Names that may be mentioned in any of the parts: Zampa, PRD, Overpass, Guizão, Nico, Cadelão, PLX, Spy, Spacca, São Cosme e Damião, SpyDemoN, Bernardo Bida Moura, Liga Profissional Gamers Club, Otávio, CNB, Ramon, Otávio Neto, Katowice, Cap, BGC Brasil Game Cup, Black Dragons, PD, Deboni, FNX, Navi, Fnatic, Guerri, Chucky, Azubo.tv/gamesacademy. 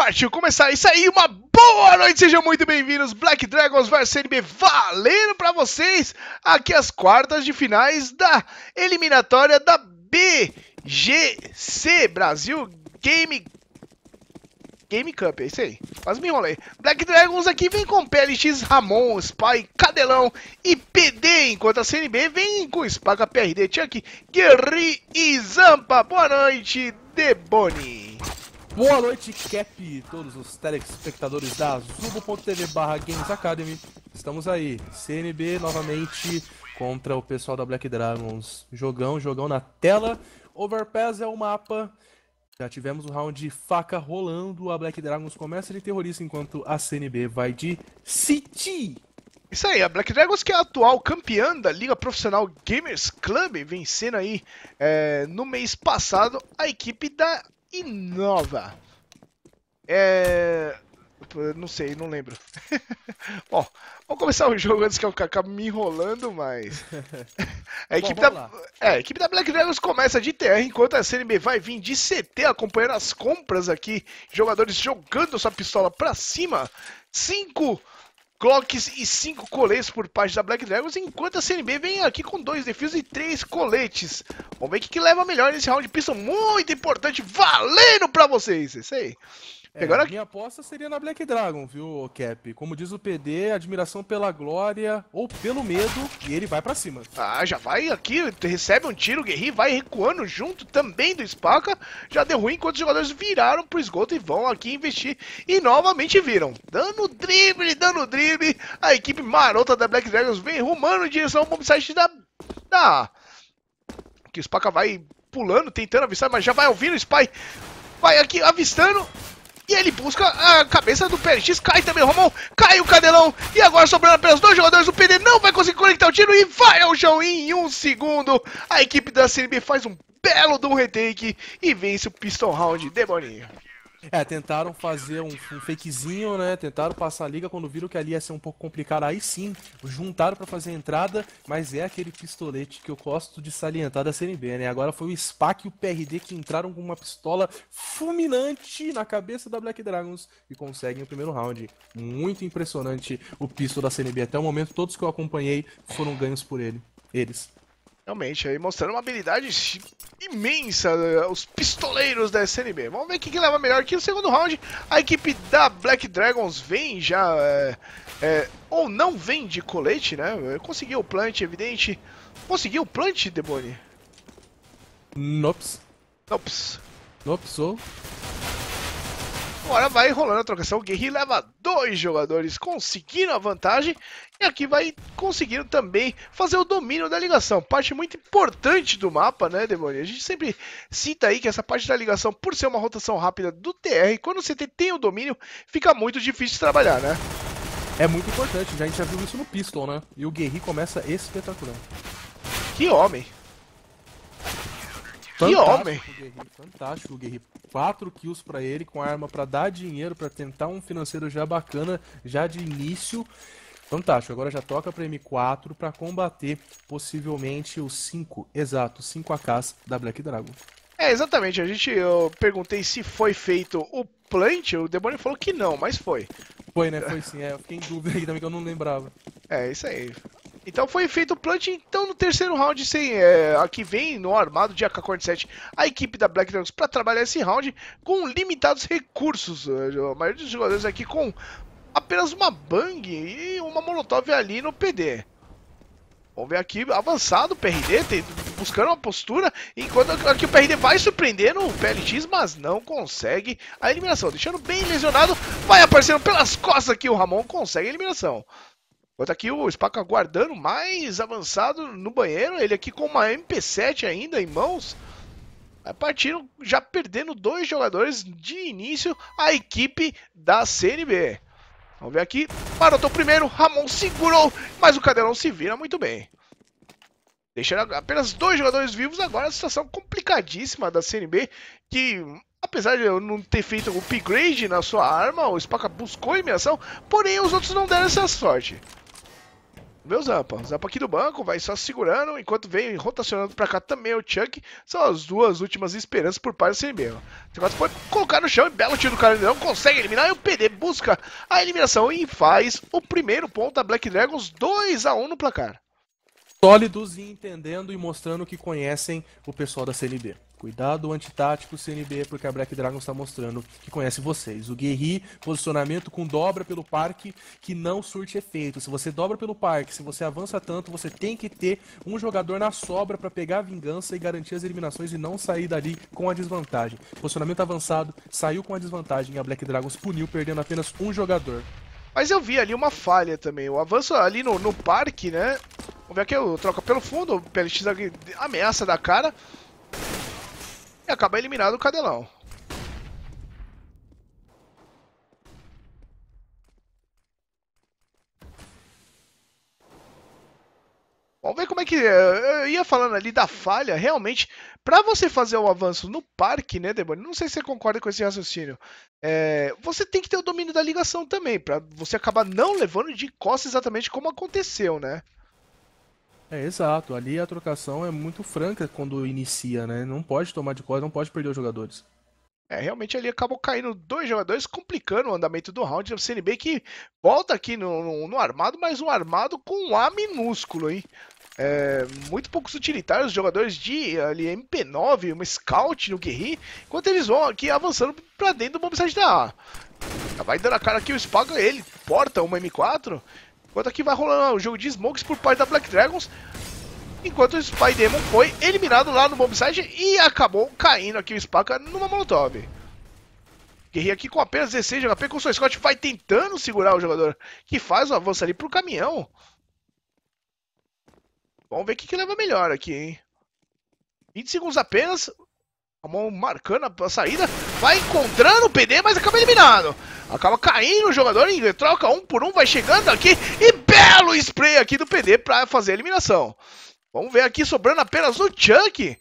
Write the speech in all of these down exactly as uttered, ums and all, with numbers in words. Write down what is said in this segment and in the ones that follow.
Partiu começar isso aí, uma boa noite, sejam muito bem-vindos, Black Dragons versus C N B, valendo pra vocês aqui as quartas de finais da eliminatória da B G C Brasil Game Game Cup, é isso aí, quase me enrolei. Black Dragons aqui vem com P L X, Ramon, Spy, Cadelão e P D, enquanto a C N B vem com Spacca, P R D, Chucky, Guerri e Zampa. Boa noite, Deboni. Boa noite, Cap, e todos os telespectadores da Azubo ponto T V barra games academy. Estamos aí, C N B novamente contra o pessoal da Black Dragons. Jogão, jogão na tela. Overpass é o mapa. Já tivemos um round de faca rolando. A Black Dragons começa de terrorista, enquanto a C N B vai de City. Isso aí, a Black Dragons, que é a atual campeã da Liga Profissional Gamers Club, vencendo aí é, no mês passado a equipe da Inova. É... Não sei, não lembro. Bom, vamos começar o jogo antes que eu acabe me enrolando mais. A equipe, Bom, da... É, a equipe da Black Dragons começa de T R, enquanto a C N B vai vir de C T, acompanhando as compras aqui. Jogadores jogando sua pistola pra cima. Cinco Glocks e cinco coletes por parte da Black Dragons, enquanto a C N B vem aqui com dois defios e três coletes. Vamos ver o que, que leva melhor nesse round de pistol, muito importante, valendo pra vocês. Isso aí. É, Agora... a minha aposta seria na Black Dragon, viu, Cap? Como diz o P D, admiração pela glória ou pelo medo, e ele vai pra cima. Ah, já vai aqui, recebe um tiro, o Guerri vai recuando junto também do Spacca. Já deu ruim enquanto os jogadores viraram pro esgoto e vão aqui investir. E novamente viram, dando drible, dando drible. A equipe marota da Black Dragons vem rumando em direção ao bombsite da... da... que o Spacca vai pulando, tentando avistar, mas já vai ouvindo o Spy. Vai aqui avistando. E ele busca a cabeça do P L X, cai também o Ramon, cai o Cadelão, e agora sobrando apenas dois jogadores, o P D não vai conseguir conectar o tiro e vai ao chão em um segundo. A equipe da C N B faz um belo do retake e vence o pistol round, Deboninho. É, tentaram fazer um, um fakezinho, né, tentaram passar a liga, quando viram que ali ia ser um pouco complicado, aí sim, juntaram pra fazer a entrada, mas é aquele pistolete que eu gosto de salientar da C N B, né, agora foi o Spacca e o P R D que entraram com uma pistola fulminante na cabeça da Black Dragons e conseguem o primeiro round. Muito impressionante o pistol da C N B, até o momento todos que eu acompanhei foram ganhos por ele, eles. Realmente, aí mostrando uma habilidade imensa, os pistoleiros da C N B. Vamos ver o que, que leva melhor aqui no segundo round. A equipe da Black Dragons vem já, é, é, ou não vem de colete, né? Conseguiu o plant, evidente. Conseguiu o plant, Deboni? Nops. Nops. Nops, ou... Agora vai rolando a trocação, o Guerri leva dois jogadores, conseguindo a vantagem, e aqui vai conseguindo também fazer o domínio da ligação, parte muito importante do mapa, né, Deboni? A gente sempre cita aí que essa parte da ligação, por ser uma rotação rápida do T R, quando o C T tem o domínio, fica muito difícil de trabalhar, né? É muito importante, já a gente já viu isso no pistol, né? E o Guerri começa espetacular. Que homem! Que homem! Fantástico o Guerri, quatro kills pra ele, com a arma pra dar dinheiro, pra tentar um financeiro já bacana, já de início. Fantástico, agora já toca pra M quatro pra combater possivelmente os cinco, exato, cinco A Ks da Black Dragon. É, exatamente, a gente, eu perguntei se foi feito o plant, o Deboni falou que não, mas foi. Foi, né? Foi sim, é, eu fiquei em dúvida aí também que eu não lembrava. É, isso aí. Então foi feito o plant, então no terceiro round, sem, é, aqui vem no armado de A K quarenta e sete a equipe da Black Dragons para trabalhar esse round com limitados recursos. A maioria dos jogadores aqui com apenas uma bang e uma molotov ali no P D. Vamos ver aqui, avançado o P R D, buscando uma postura, enquanto aqui o P R D vai surpreendendo o P L X, mas não consegue a eliminação. Deixando bem lesionado, vai aparecendo pelas costas aqui, o Ramon consegue a eliminação. Enquanto aqui o Spacca guardando mais avançado no banheiro, ele aqui com uma M P sete ainda em mãos. A partir já perdendo dois jogadores de início, a equipe da C N B. Vamos ver aqui, marotou primeiro, Ramon segurou, mas o Cadelão se vira muito bem. Deixando apenas dois jogadores vivos, agora a situação complicadíssima da C N B, que... Apesar de eu não ter feito o upgrade na sua arma, o Spacca buscou a eliminação, porém os outros não deram essa sorte. Meu Zampa, o Zampa aqui do banco, vai só segurando, enquanto vem rotacionando pra cá também o Chucky. São as duas últimas esperanças por parte do C N B. C quatro foi colocar no chão e belo tiro do cara, não consegue eliminar. E o P D busca a eliminação e faz o primeiro ponto da Black Dragons, dois a um no placar. Sólidos e entendendo e mostrando que conhecem o pessoal da C N B. Cuidado antitático C N B, porque a Black Dragons está mostrando que conhece vocês. O Guerri, posicionamento com dobra pelo parque, que não surte efeito. Se você dobra pelo parque, se você avança tanto, você tem que ter um jogador na sobra para pegar a vingança e garantir as eliminações e não sair dali com a desvantagem. Posicionamento avançado, saiu com a desvantagem e a Black Dragons puniu, perdendo apenas um jogador. Mas eu vi ali uma falha também. O avanço ali no, no parque, né? Vamos ver aqui, eu troco pelo fundo, o P L X ameaça da cara. E acaba eliminado o Cadelão. Vamos ver como é que... Eu ia falando ali da falha, realmente, pra você fazer o avanço no parque, né, Deboni? Não sei se você concorda com esse raciocínio. É, você tem que ter o domínio da ligação também, pra você acabar não levando de costas exatamente como aconteceu, né? É, exato. Ali a trocação é muito franca quando inicia, né? Não pode tomar de costas, não pode perder os jogadores. É, realmente ali acabou caindo dois jogadores, complicando o andamento do round. O C N B que volta aqui no, no, no armado, mas um armado com um A minúsculo, hein? É, muito poucos utilitários, jogadores de ali, M P nove, uma scout no Guerri, enquanto eles vão aqui avançando pra dentro do bombsite da A. Vai dando a cara aqui o Spacca, ele porta uma M quatro... Enquanto aqui vai rolando o jogo de smokes por parte da Black Dragons. Enquanto o SpyDemon foi eliminado lá no bombsite e acabou caindo aqui o Spacca numa molotov. Guerri aqui com apenas dezesseis de H P, com o seu Scott vai tentando segurar o jogador que faz o avanço ali pro caminhão. Vamos ver o que, que leva melhor aqui, hein? vinte segundos apenas. Ramon marcando a saída, vai encontrando o P D, mas acaba eliminado. Acaba caindo o jogador, e troca um por um, vai chegando aqui. E belo spray aqui do P D para fazer a eliminação. Vamos ver aqui, sobrando apenas o Chucky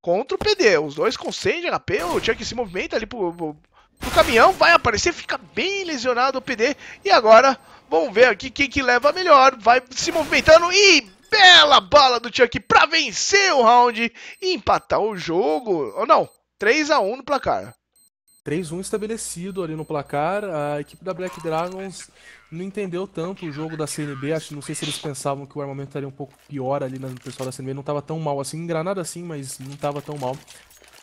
contra o P D. Os dois com cem de H P, o Chucky se movimenta ali pro, pro, pro caminhão, vai aparecer, fica bem lesionado o P D. E agora, vamos ver aqui quem que leva melhor, vai se movimentando e... Bela bala do Chucky pra vencer o round e empatar o jogo. Ou não, três a um no placar. três a um estabelecido ali no placar. A equipe da Black Dragons não entendeu tanto o jogo da C N B. Acho, não sei se eles pensavam que o armamento estaria um pouco pior ali no pessoal da C N B. Não estava tão mal assim, engranado assim, mas não estava tão mal.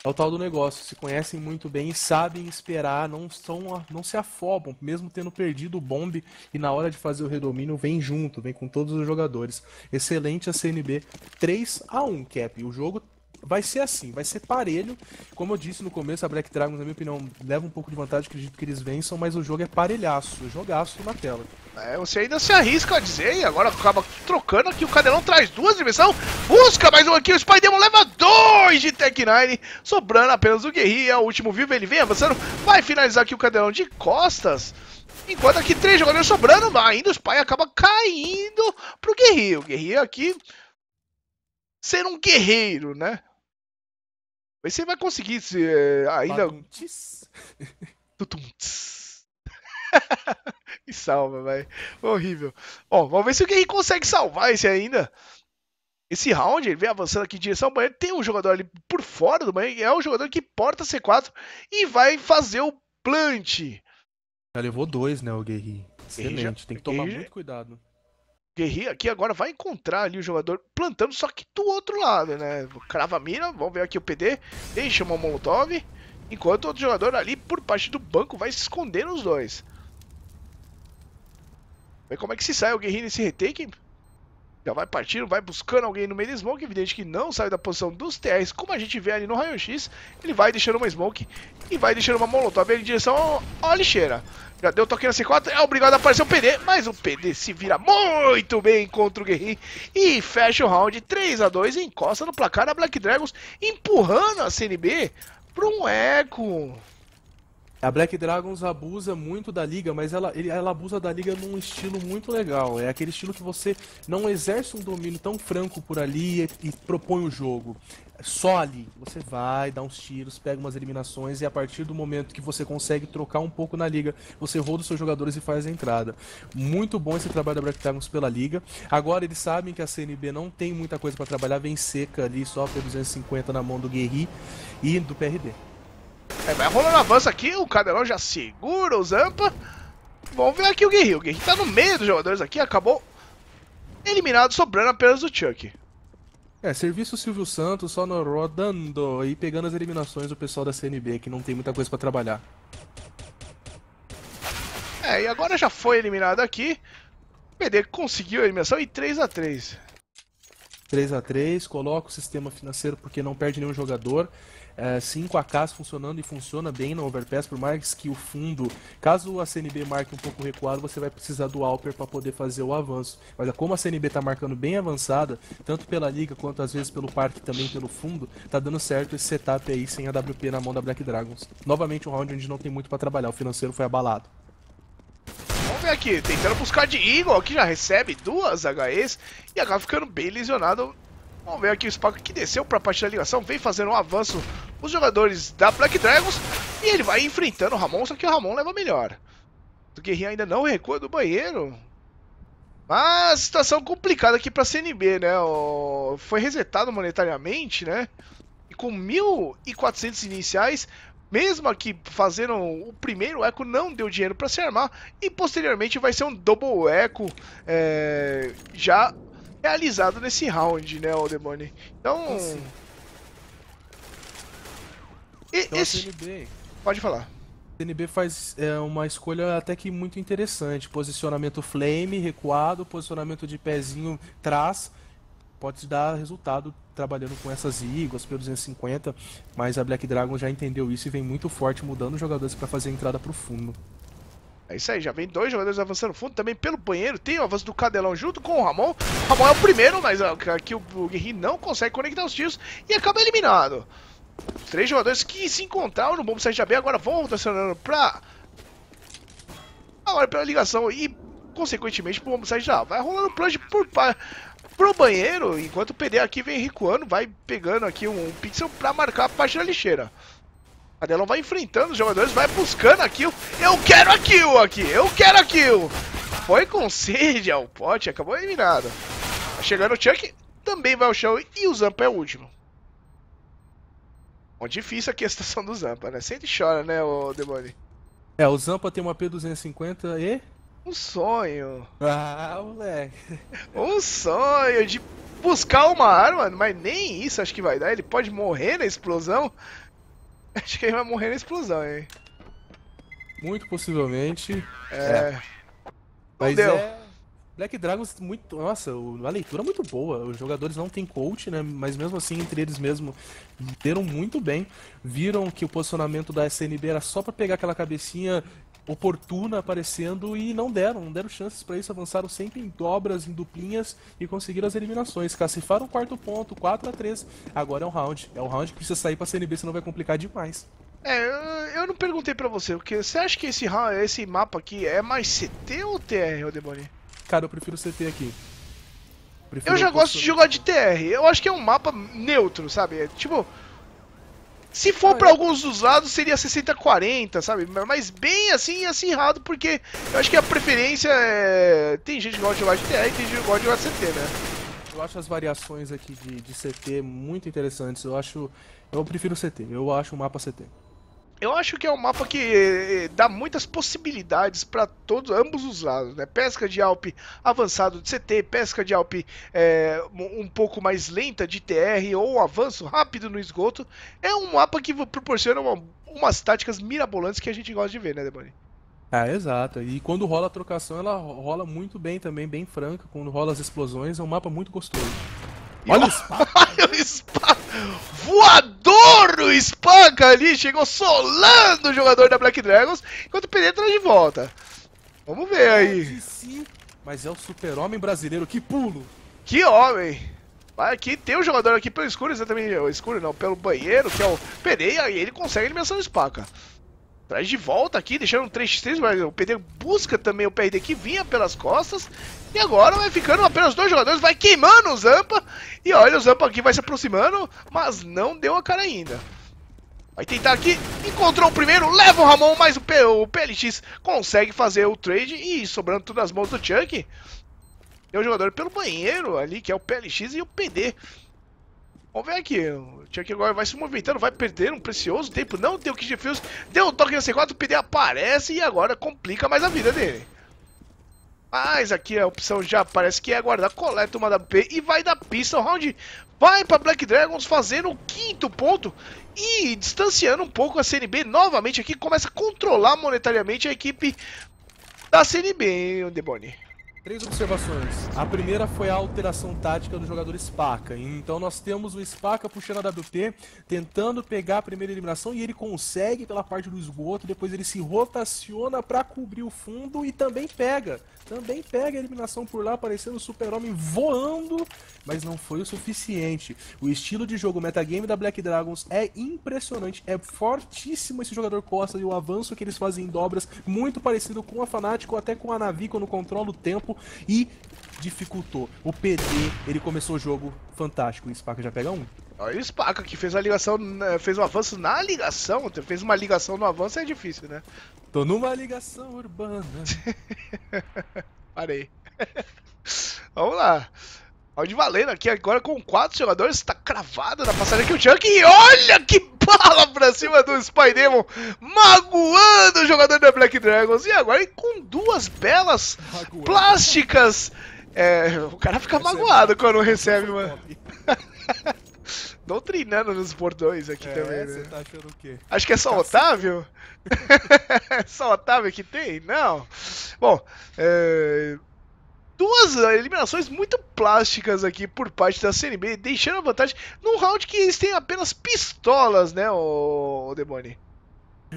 É o tal do negócio, se conhecem muito bem, sabem esperar, não, são, não se afobam, mesmo tendo perdido o bombe, e na hora de fazer o redomínio vem junto, vem com todos os jogadores. Excelente a C N B, três a um, Cap. O jogo vai ser assim, vai ser parelho. Como eu disse no começo, a Black Dragons, na minha opinião, leva um pouco de vantagem, acredito que eles vençam, mas o jogo é parelhaço, jogaço na tela. É, você ainda se arrisca a dizer, e agora acaba trocando aqui, o Cadelão traz duas dimensões, busca mais um aqui, o SpyDemoN leva dois de Tech nove, sobrando apenas o Guerri, é o último vivo, ele vem avançando, vai finalizar aqui o Cadelão de costas, enquanto aqui três jogadores sobrando, ainda o Spy acaba caindo pro Guerri, o Guerri aqui sendo um guerreiro, né? Mas você vai conseguir se, é, ainda... E salva, velho. Horrível. Bom, vamos ver se o Guerri consegue salvar esse ainda. Esse round, ele vem avançando aqui em direção ao banheiro. Tem um jogador ali por fora do banheiro. É um jogador que porta C quatro e vai fazer o plant. Já levou dois, né, o Guerri? Excelente. Guerri já... Tem que tomar Guerri... muito cuidado. Guerri aqui agora vai encontrar ali o jogador plantando, só que do outro lado, né? Crava a mira. Vamos ver aqui o P D. Deixa uma molotov. Enquanto o outro jogador ali por parte do banco vai se esconder nos dois. Vê como é que se sai o Guerri nesse retake. Já vai partindo, vai buscando alguém no meio da smoke. Evidente que não sai da posição dos T Rs, como a gente vê ali no raio-x. Ele vai deixando uma smoke e vai deixando uma molotov em direção à lixeira. Já deu toque na C quatro, é obrigado a aparecer o P D. Mas o P D se vira muito bem contra o Guerri e fecha o round três a dois e encosta no placar da Black Dragons, empurrando a C N B para um eco. A Black Dragons abusa muito da liga, mas ela, ela abusa da liga num estilo muito legal. É aquele estilo que você não exerce um domínio tão franco por ali e, e propõe o jogo. Só ali, você vai, dá uns tiros, pega umas eliminações e a partir do momento que você consegue trocar um pouco na liga, você roda os seus jogadores e faz a entrada. Muito bom esse trabalho da Black Dragons pela liga. Agora eles sabem que a C N B não tem muita coisa para trabalhar, vem seca ali, só por duzentos e cinquenta na mão do Guerri e do P R D. É, vai rolando avanço aqui, o Cadelão já segura o Zampa. Vamos ver aqui o Guerri, o Guerri tá no meio dos jogadores aqui, acabou eliminado, sobrando apenas o Chucky. É, serviço Silvio Santos só no rodando e pegando as eliminações do pessoal da C N B, que não tem muita coisa pra trabalhar. É, e agora já foi eliminado aqui, o P D conseguiu a eliminação e três a três. três a três, coloca o sistema financeiro porque não perde nenhum jogador. É, cinco A Ks funcionando e funciona bem na Overpass, por mais que o fundo, caso a C N B marque um pouco recuado, você vai precisar do Alper para poder fazer o avanço. Mas como a C N B está marcando bem avançada, tanto pela liga quanto às vezes pelo parque também pelo fundo, tá dando certo esse setup aí sem a W P na mão da Black Dragons. Novamente um round onde não tem muito para trabalhar, o financeiro foi abalado. Vamos ver aqui, tentando buscar de Eagle, que já recebe duas H Es e acaba ficando bem lesionado. Vamos ver aqui o Spacca que desceu para a parte da ligação, vem fazendo um avanço os jogadores da Black Dragons e ele vai enfrentando o Ramon, só que o Ramon leva melhor. O Guerri ainda não recua do banheiro. Mas situação complicada aqui para a C N B, né? O... Foi resetado monetariamente, né? E com mil e quatrocentos iniciais, mesmo aqui fazendo o primeiro eco, não deu dinheiro para se armar e posteriormente vai ser um double eco é... já... realizado nesse round, né, o Deboni? Então... Assim. E, então esse... C N B... Pode falar. A C N B faz é, uma escolha até que muito interessante. Posicionamento flame, recuado, posicionamento de pezinho, trás. Pode dar resultado trabalhando com essas iglas, P duzentos e cinquenta. Mas a Black Dragon já entendeu isso e vem muito forte, mudando os jogadores para fazer a entrada pro fundo. É isso aí, já vem dois jogadores avançando no fundo, também pelo banheiro, tem o avanço do Cadelão junto com o Ramon. O Ramon é o primeiro, mas aqui o Guerri não consegue conectar os tiros e acaba eliminado. Três jogadores que se encontraram no bombo site da B, agora vão rotacionando pra... Agora pela ligação e, consequentemente, pro bombo site da A. Vai rolando plunge por pa... pro banheiro, enquanto o P D aqui vem recuando, vai pegando aqui um pixel pra marcar a parte da lixeira. Cadelão vai enfrentando os jogadores, vai buscando a kill. Eu quero a kill aqui, eu quero a kill. Foi com sede ao pote, acabou eliminado. Chegando o Chuck, também vai ao chão e o Zampa é o último. Bom, difícil aqui a situação do Zampa, né? Sempre chora, né, o Deboni? É, o Zampa tem uma P duzentos e cinquenta e... Um sonho. Ah, moleque. Um sonho de buscar uma arma, mas nem isso acho que vai dar. Ele pode morrer na explosão. Acho que ele vai morrer na explosão, hein? Muito possivelmente. É. Mas deu. É... Black Dragons, muito... Nossa, a leitura é muito boa. Os jogadores não tem coach, né? Mas mesmo assim, entre eles mesmo, deram muito bem. Viram que o posicionamento da C N B era só pra pegar aquela cabecinha oportuna aparecendo e não deram, não deram chances para isso, avançaram sempre em dobras, em duplinhas e conseguiram as eliminações, cacifaram o quarto ponto, quatro a três, agora é um round, é um round que precisa sair pra C N B, senão vai complicar demais. É, eu não perguntei pra você, porque você acha que esse, esse mapa aqui é mais C T ou T R, Deboni? Cara, eu prefiro C T aqui. Prefiro eu já gosto de jogar de T R, eu acho que é um mapa neutro, sabe, é, tipo... Se for ah, pra é. alguns dos lados, seria sessenta a quarenta, sabe? Mas bem assim, acirrado, porque eu acho que a preferência é... Tem gente que gosta de jogar de T R e tem gente que gosta de jogar de C T, né? Eu acho as variações aqui de, de C T muito interessantes. Eu acho... Eu prefiro C T. Eu acho o mapa C T. Eu acho que é um mapa que dá muitas possibilidades pra todos, ambos os lados, né? Pesca de Alp avançado de C T, pesca de Alp é, um pouco mais lenta de T R ou avanço rápido no esgoto. É um mapa que proporciona uma, umas táticas mirabolantes que a gente gosta de ver, né, Deboni? Ah, exato. E quando rola a trocação, ela rola muito bem também, bem franca. Quando rola as explosões, é um mapa muito gostoso. E olha o Spacca! Olha o Spacca! Voador o Spacca ali! Chegou solando o jogador da Black Dragons, enquanto o P D traz de volta. Vamos ver aí. Mas é o super-homem brasileiro, que pulo! Que homem! Vai aqui, tem um jogador aqui pelo escuro, exatamente, o escuro não, pelo banheiro, que é o P D, e aí ele consegue a eliminação do Spacca. Traz de volta aqui, deixando um três a três, mas o P D busca também o P R D que vinha pelas costas. E agora vai ficando apenas dois jogadores, vai queimando o Zampa. E olha, o Zampa aqui vai se aproximando, mas não deu a cara ainda. Vai tentar aqui, encontrou o primeiro, leva o Ramon, mas o, P, o P L X consegue fazer o trade e sobrando tudo nas mãos do Chucky. Tem um jogador pelo banheiro ali, que é o P L X e o P D. Vamos ver aqui, o Chucky agora vai se movimentando, vai perder um precioso tempo, não deu kill defuse, deu um toque na C quatro, o P D aparece e agora complica mais a vida dele. Mas aqui a opção já parece que é guardar, coleta uma W P e vai da pista, o round vai para Black Dragons fazendo o quinto ponto e distanciando um pouco a C N B novamente aqui, começa a controlar monetariamente a equipe da C N B, o Deboni. Três observações. A primeira foi a alteração tática do jogador Spacca. Então nós temos o Spacca puxando a W P, tentando pegar a primeira eliminação e ele consegue pela parte do esgoto, depois ele se rotaciona para cobrir o fundo e também pega. Também pega a eliminação por lá, aparecendo o Super-Homem voando, mas não foi o suficiente. O estilo de jogo, o metagame da Black Dragons é impressionante, é fortíssimo esse jogador Costa e o avanço que eles fazem em dobras, muito parecido com a Fnatic ou até com a Navi quando controla o tempo. E dificultou. O P D, ele começou o jogo fantástico. O Spacca já pega um. Olha o Spacca que fez a ligação, fez um avanço na ligação. Fez uma ligação no avanço, é difícil, né? Tô numa ligação urbana. Parei. Vamos lá. Olha de valendo aqui agora com quatro jogadores. Tá cravado na passagem aqui o Chucky. E olha que bala pra cima do SpyDemon, magoando o jogador da Black Dragons. E agora com duas belas magoando. Plásticas. É, o cara fica recebe. Magoado quando recebe, mano. Doutrinando nos bordões aqui é, também, né? Tá achando o quê? Acho que é só Otávio? Só Otávio que tem? Não. Bom, é... duas eliminações muito plásticas aqui por parte da C N B, deixando a vantagem num round que eles têm apenas pistolas, né, o Deboni?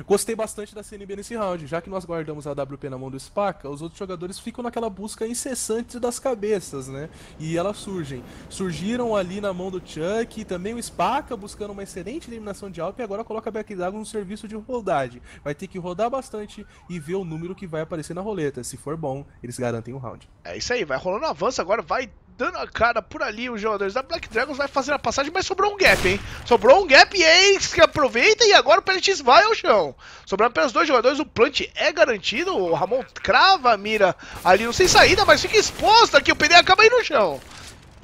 Gostei bastante da C N B nesse round, já que nós guardamos a W P na mão do Spacca, os outros jogadores ficam naquela busca incessante das cabeças, né? E elas surgem. Surgiram ali na mão do Chucky, também o Spacca buscando uma excelente eliminação de alp e agora coloca a Black Dragon no serviço de rodagem. Vai ter que rodar bastante e ver o número que vai aparecer na roleta. Se for bom, eles garantem o round. É isso aí, vai rolando avanço agora, vai dando a cara por ali os jogadores da Black Dragons, vai fazer a passagem, mas sobrou um gap, hein? Sobrou um gap e eis que aproveita e agora o P L X vai ao chão. Sobrando apenas dois jogadores, o plant é garantido. O Ramon crava a mira ali, não sem saída, mas fica exposto aqui. O P D acaba aí no chão.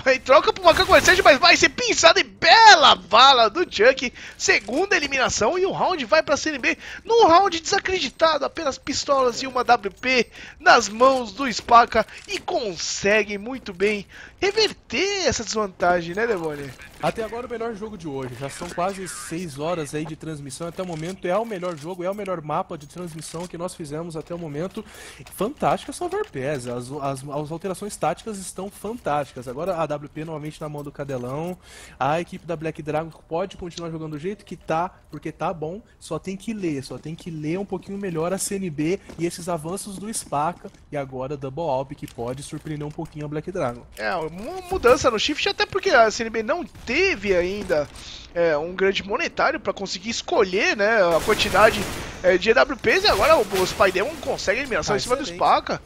Aí troca pro Macaco Mercedes, mas vai ser pinçado e bela bala do Chucky. Segunda eliminação e o round vai pra C N B. Num round desacreditado, apenas pistolas e uma W P nas mãos do Spacca. E consegue muito bem reverter essa desvantagem, né, Deboni? Até agora o melhor jogo de hoje. Já são quase seis horas aí de transmissão até o momento. É o melhor jogo, é o melhor mapa de transmissão que nós fizemos até o momento. Fantástica essa Overpass. As, as, as alterações táticas estão fantásticas. Agora a W P novamente na mão do Cadelão. A equipe da Black Dragon pode continuar jogando do jeito que tá, porque tá bom. Só tem que ler, só tem que ler um pouquinho melhor a C N B e esses avanços do Spacca. E agora a Double Alp, que pode surpreender um pouquinho a Black Dragon. É, uma mudança no shift, até porque a C N B não teve ainda é, um grande monetário para conseguir escolher, né, a quantidade é, de E W Ps. E agora o, o SpyDemon consegue a eliminação ah, em cima do Spacca.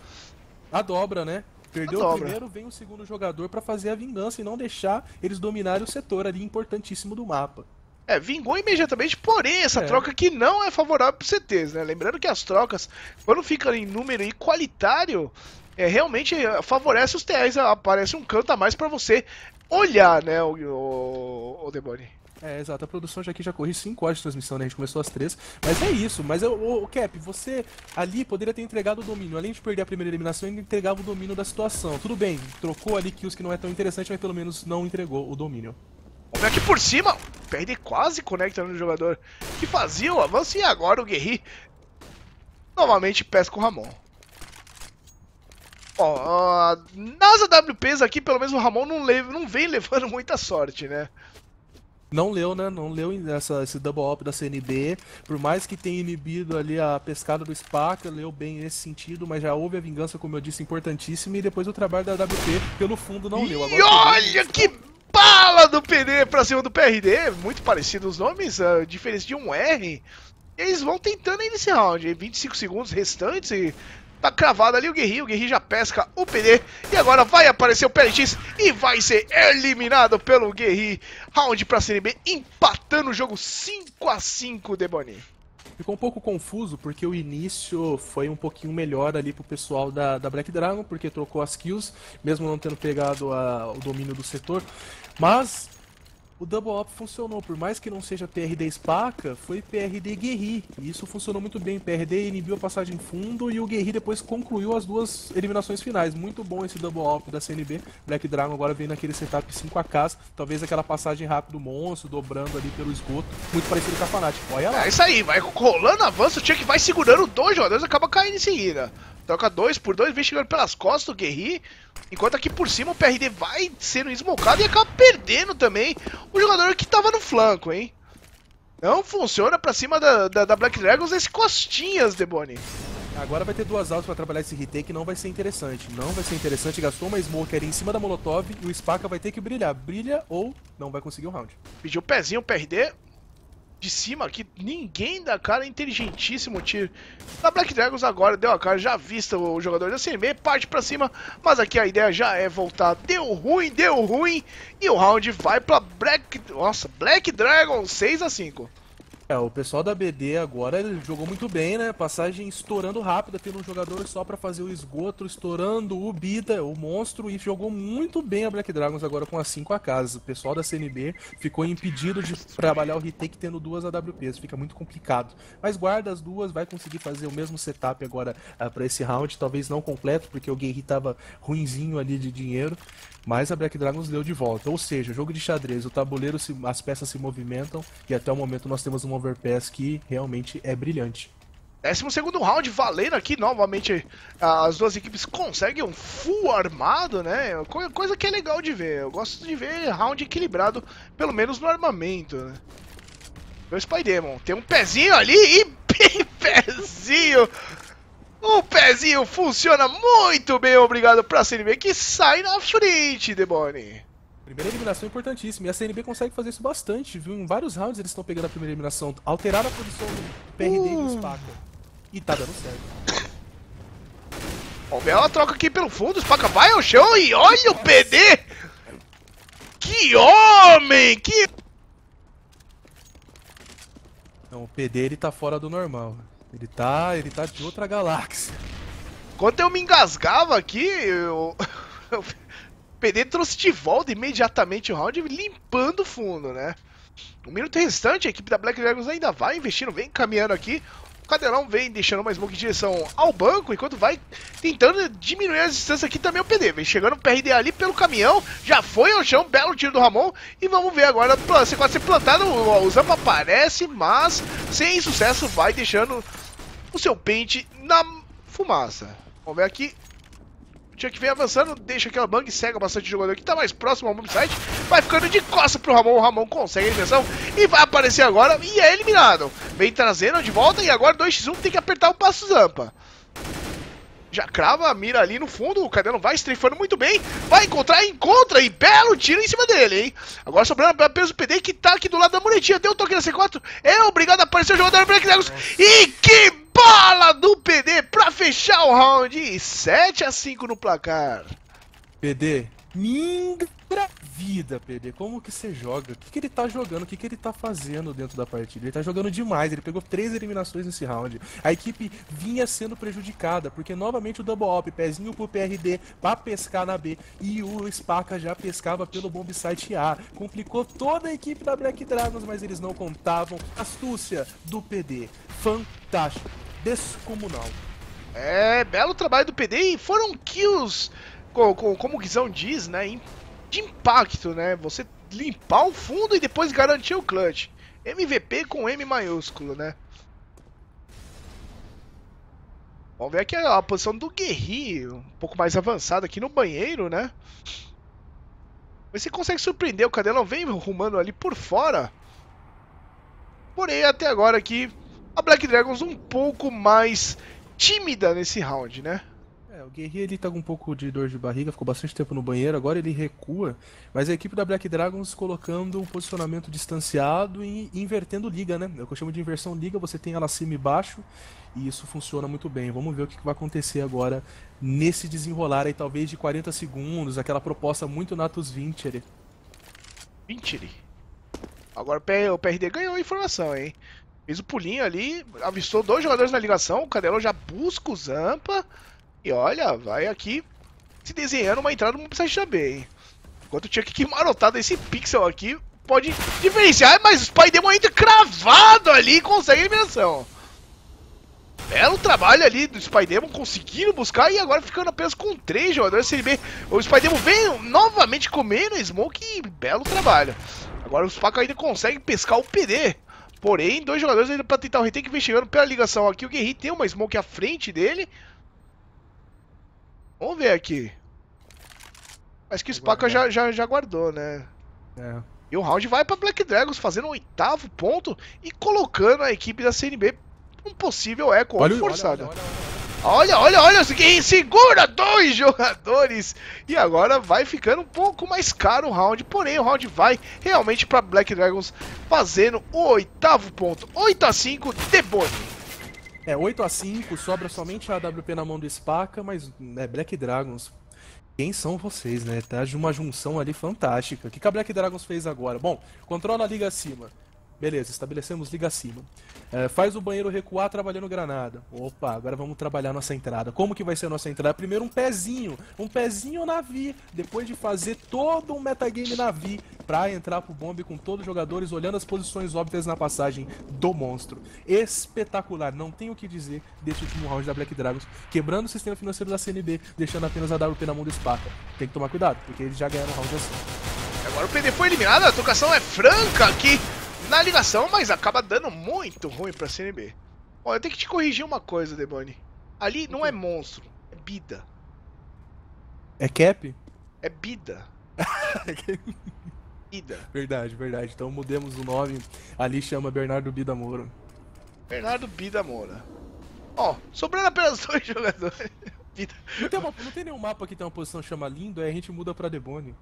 A dobra, né? Perdeu o primeiro, vem o segundo jogador para fazer a vingança e não deixar eles dominarem o setor ali importantíssimo do mapa. É, vingou imediatamente, porém, essa é. troca que não é favorável para os C Ts, né? Lembrando que as trocas, quando ficam em número e qualitário, é, realmente favorece os T Rs, aparece um canto a mais para você olhar, né, o, o, o Deboni. É, exato, a produção já aqui já corri cinco horas de transmissão, né, a gente começou às três, mas é isso, mas eu, o, o Cap, você ali poderia ter entregado o domínio, além de perder a primeira eliminação, ele entregava o domínio da situação, tudo bem, trocou ali kills que não é tão interessante, mas pelo menos não entregou o domínio. Vamos ver aqui por cima, o P R D quase conecta no jogador que fazia o avanço e agora o Guerri novamente pesca o Ramon. Ó, oh, uh, nas A W Ps aqui, pelo menos o Ramon não, leve, não vem levando muita sorte, né? Não leu, né? Não leu essa, esse double up da C N B. Por mais que tenha inibido ali a pescada do Spacca, leu bem nesse sentido, mas já houve a vingança, como eu disse, importantíssima. E depois o trabalho da A W P, pelo fundo, não leu. Agora, e olha que bala do P D pra cima do P R D! Muito parecido os nomes, a diferença de um R. E eles vão tentando aí nesse round. vinte e cinco segundos restantes e tá cravado ali o Guerri. O Guerri já pesca o P D. E agora vai aparecer o P L X e vai ser eliminado pelo Guerri. Round pra C N B empatando o jogo cinco a cinco, Deboni. Ficou um pouco confuso porque o início foi um pouquinho melhor ali pro pessoal da, da Black Dragon, porque trocou as kills, mesmo não tendo pegado a, o domínio do setor. Mas o Double Up funcionou, por mais que não seja P R D Spacca, foi P R D Guerri. E isso funcionou muito bem, o P R D inibiu a passagem em fundo e o Guerri depois concluiu as duas eliminações finais. Muito bom esse Double Up da C N B, Black Dragon agora vem naquele setup cinco A K, talvez aquela passagem rápida do monstro, dobrando ali pelo esgoto, muito parecido com a Fnatic. Olha lá. É isso aí, vai rolando avanço, o Chucky vai segurando dois jogadores, acaba caindo em seguida. Troca dois por dois, vem chegando pelas costas do Guerri. Enquanto aqui por cima o P R D vai sendo esmocado e acaba perdendo também o jogador que tava no flanco, hein? Não funciona pra cima da, da, da Black Dragons esse costinhas, Deboni. Agora vai ter duas altas pra trabalhar esse retake, não vai ser interessante. Não vai ser interessante, gastou uma smoke ali em cima da Molotov e o Spacca vai ter que brilhar. Brilha ou não vai conseguir o round. Pediu o pezinho o P R D. De cima aqui, ninguém da cara, inteligentíssimo tiro da Black Dragons agora, deu a cara, já vista o jogador da C N B, parte pra cima, mas aqui a ideia já é voltar, deu ruim, deu ruim, e o round vai pra Black, nossa, Black Dragons seis a cinco. É, o pessoal da B D agora jogou muito bem, né? Passagem estourando rápida pelo jogador só pra fazer o esgoto, estourando o Bida, o monstro, e jogou muito bem a Black Dragons agora com a cinco A K. O pessoal da C N B ficou impedido de trabalhar o retake tendo duas A W Ps, fica muito complicado. Mas guarda as duas, vai conseguir fazer o mesmo setup agora uh, pra esse round, talvez não completo, porque o Guerri tava ruinzinho ali de dinheiro, mas a Black Dragons deu de volta. Ou seja, jogo de xadrez, o tabuleiro, se, as peças se movimentam, e até o momento nós temos uma Overpass que realmente é brilhante. décimo segundo round valendo aqui, novamente as duas equipes conseguem um full armado, né? Coisa que é legal de ver, eu gosto de ver round equilibrado, pelo menos no armamento, né? Meu SpyDemoN tem um pezinho ali e bem pezinho! O pezinho funciona muito bem, obrigado pra C N B que sai na frente, Deboni. Primeira eliminação importantíssima, e a C N B consegue fazer isso bastante, viu? Em vários rounds eles estão pegando a primeira eliminação, alteraram a posição do P R D uh. e do Spacca. E tá dando certo. Ó, bela troca aqui pelo fundo, o Spacca vai ao chão e olha o P D! Que homem! Que... Não, o P D ele tá fora do normal, ele tá, ele tá de outra galáxia. Quando eu me engasgava aqui, eu... O P D trouxe de volta imediatamente o round, limpando o fundo, né? Um minuto restante, a equipe da Black Dragons ainda vai investindo, vem caminhando aqui. O Cadelão vem deixando uma smoke em direção ao banco, enquanto vai tentando diminuir a distância aqui também o P D. Vem chegando o P R D ali pelo caminhão, já foi ao chão, belo tiro do Ramon. E vamos ver agora, você quase ser plantado, o Zampa aparece, mas sem sucesso vai deixando o seu pente na fumaça. Vamos ver aqui. Tinha que vem avançando, deixa aquela bang, cega bastante o jogador que tá mais próximo ao bombsite. Vai ficando de costa pro Ramon, o Ramon consegue a eliminação e vai aparecer agora e é eliminado. Vem trazendo de volta e agora dois a um tem que apertar o passo Zampa. Já crava a mira ali no fundo, o Cadelão vai streifando muito bem. Vai encontrar, encontra e belo tiro em cima dele, hein. Agora sobrando apenas o P D que tá aqui do lado da muretinha, deu um toque na C quatro. É obrigado a aparecer o jogador Black Dragons e que... Bola do P D pra fechar o round, sete a cinco no placar. P D, minha vida, P D, como que você joga? O que, que ele tá jogando? O que, que ele tá fazendo dentro da partida? Ele tá jogando demais, ele pegou três eliminações nesse round. A equipe vinha sendo prejudicada, porque novamente o Double Up, pezinho pro P R D, pra pescar na B, e o Spacca já pescava pelo bombsite A. Complicou toda a equipe da Black Dragons, mas eles não contavam. Astúcia do P D, fantástico. Descomunal. É, belo trabalho do P D e foram kills, com, com, como o Guizão diz, né, de impacto, né, você limpar o fundo e depois garantir o clutch. M V P com M maiúsculo, né. Vamos ver aqui a, a posição do Guerri, um pouco mais avançada aqui no banheiro, né. Você consegue surpreender, o Cadelão vem rumando ali por fora. Porém, até agora aqui... A Black Dragons um pouco mais tímida nesse round, né? É, o Guerri ele tá com um pouco de dor de barriga, ficou bastante tempo no banheiro, agora ele recua, mas a equipe da Black Dragons colocando um posicionamento distanciado e invertendo liga, né? É o que eu chamo de inversão liga, você tem ela acima e baixo, e isso funciona muito bem. Vamos ver o que vai acontecer agora nesse desenrolar aí, talvez de quarenta segundos, aquela proposta muito Natus Vintere. Vintere? Agora o P R D ganhou a informação, hein? Fez o pulinho ali, avistou dois jogadores na ligação, o Cadelão já busca o Zampa. E olha, vai aqui se desenhando uma entrada no site B, hein? Enquanto o Chucky que marotado esse pixel aqui pode diferenciar, mas o SpyDemoN entra cravado ali e consegue a eliminação. Belo trabalho ali do SpyDemoN conseguindo buscar e agora ficando apenas com três jogadores C N B. O SpyDemoN vem novamente comendo a smoke e belo trabalho. Agora o Spacca ainda consegue pescar o P D. Porém, dois jogadores ainda para tentar o retake, vem chegando pela ligação aqui. O Guerri tem uma smoke à frente dele. Vamos ver aqui. Acho que o Spacca já, já, já guardou, né? É. E o round vai para Black Dragons, fazendo o oitavo ponto e colocando a equipe da C N B um possível eco forçado. Olha, olha, olha, olha, Guerri segura dois jogadores. E agora vai ficando um pouco mais caro o round. Porém, o round vai realmente para Black Dragons fazendo o oitavo ponto. oito a cinco, Deboni. É, oito a cinco, sobra somente a A W P na mão do Spacca, mas é Black Dragons. Quem são vocês, né? Tá de uma junção ali fantástica. O que que a Black Dragons fez agora? Bom, controla a liga acima. Beleza, estabelecemos liga acima. É, faz o banheiro recuar trabalhando granada. Opa, agora vamos trabalhar nossa entrada. Como que vai ser a nossa entrada? Primeiro um pezinho, um pezinho Navi. Depois de fazer todo um metagame Navi pra entrar pro bombe com todos os jogadores, olhando as posições óbvias na passagem do monstro. Espetacular, não tenho o que dizer desse último round da Black Dragons. Quebrando o sistema financeiro da C N B, deixando apenas a A W P na mão do Spacca. Tem que tomar cuidado, porque eles já ganharam o round assim. Agora o P D foi eliminado, a trocação é franca aqui na ligação, mas acaba dando muito ruim pra C N B. Olha, eu tenho que te corrigir uma coisa, Deboni. Ali não é monstro, é Bida. É Cap? É Bida. Bida. Verdade, verdade. Então mudemos o nome. Ali chama Bernardo Bida Moura. Bernardo Bida Moura. Ó, sobrando apenas dois jogadores. Bida. Não tem, uma, não tem nenhum mapa que tem uma posição que chama lindo, aí a gente muda pra Deboni.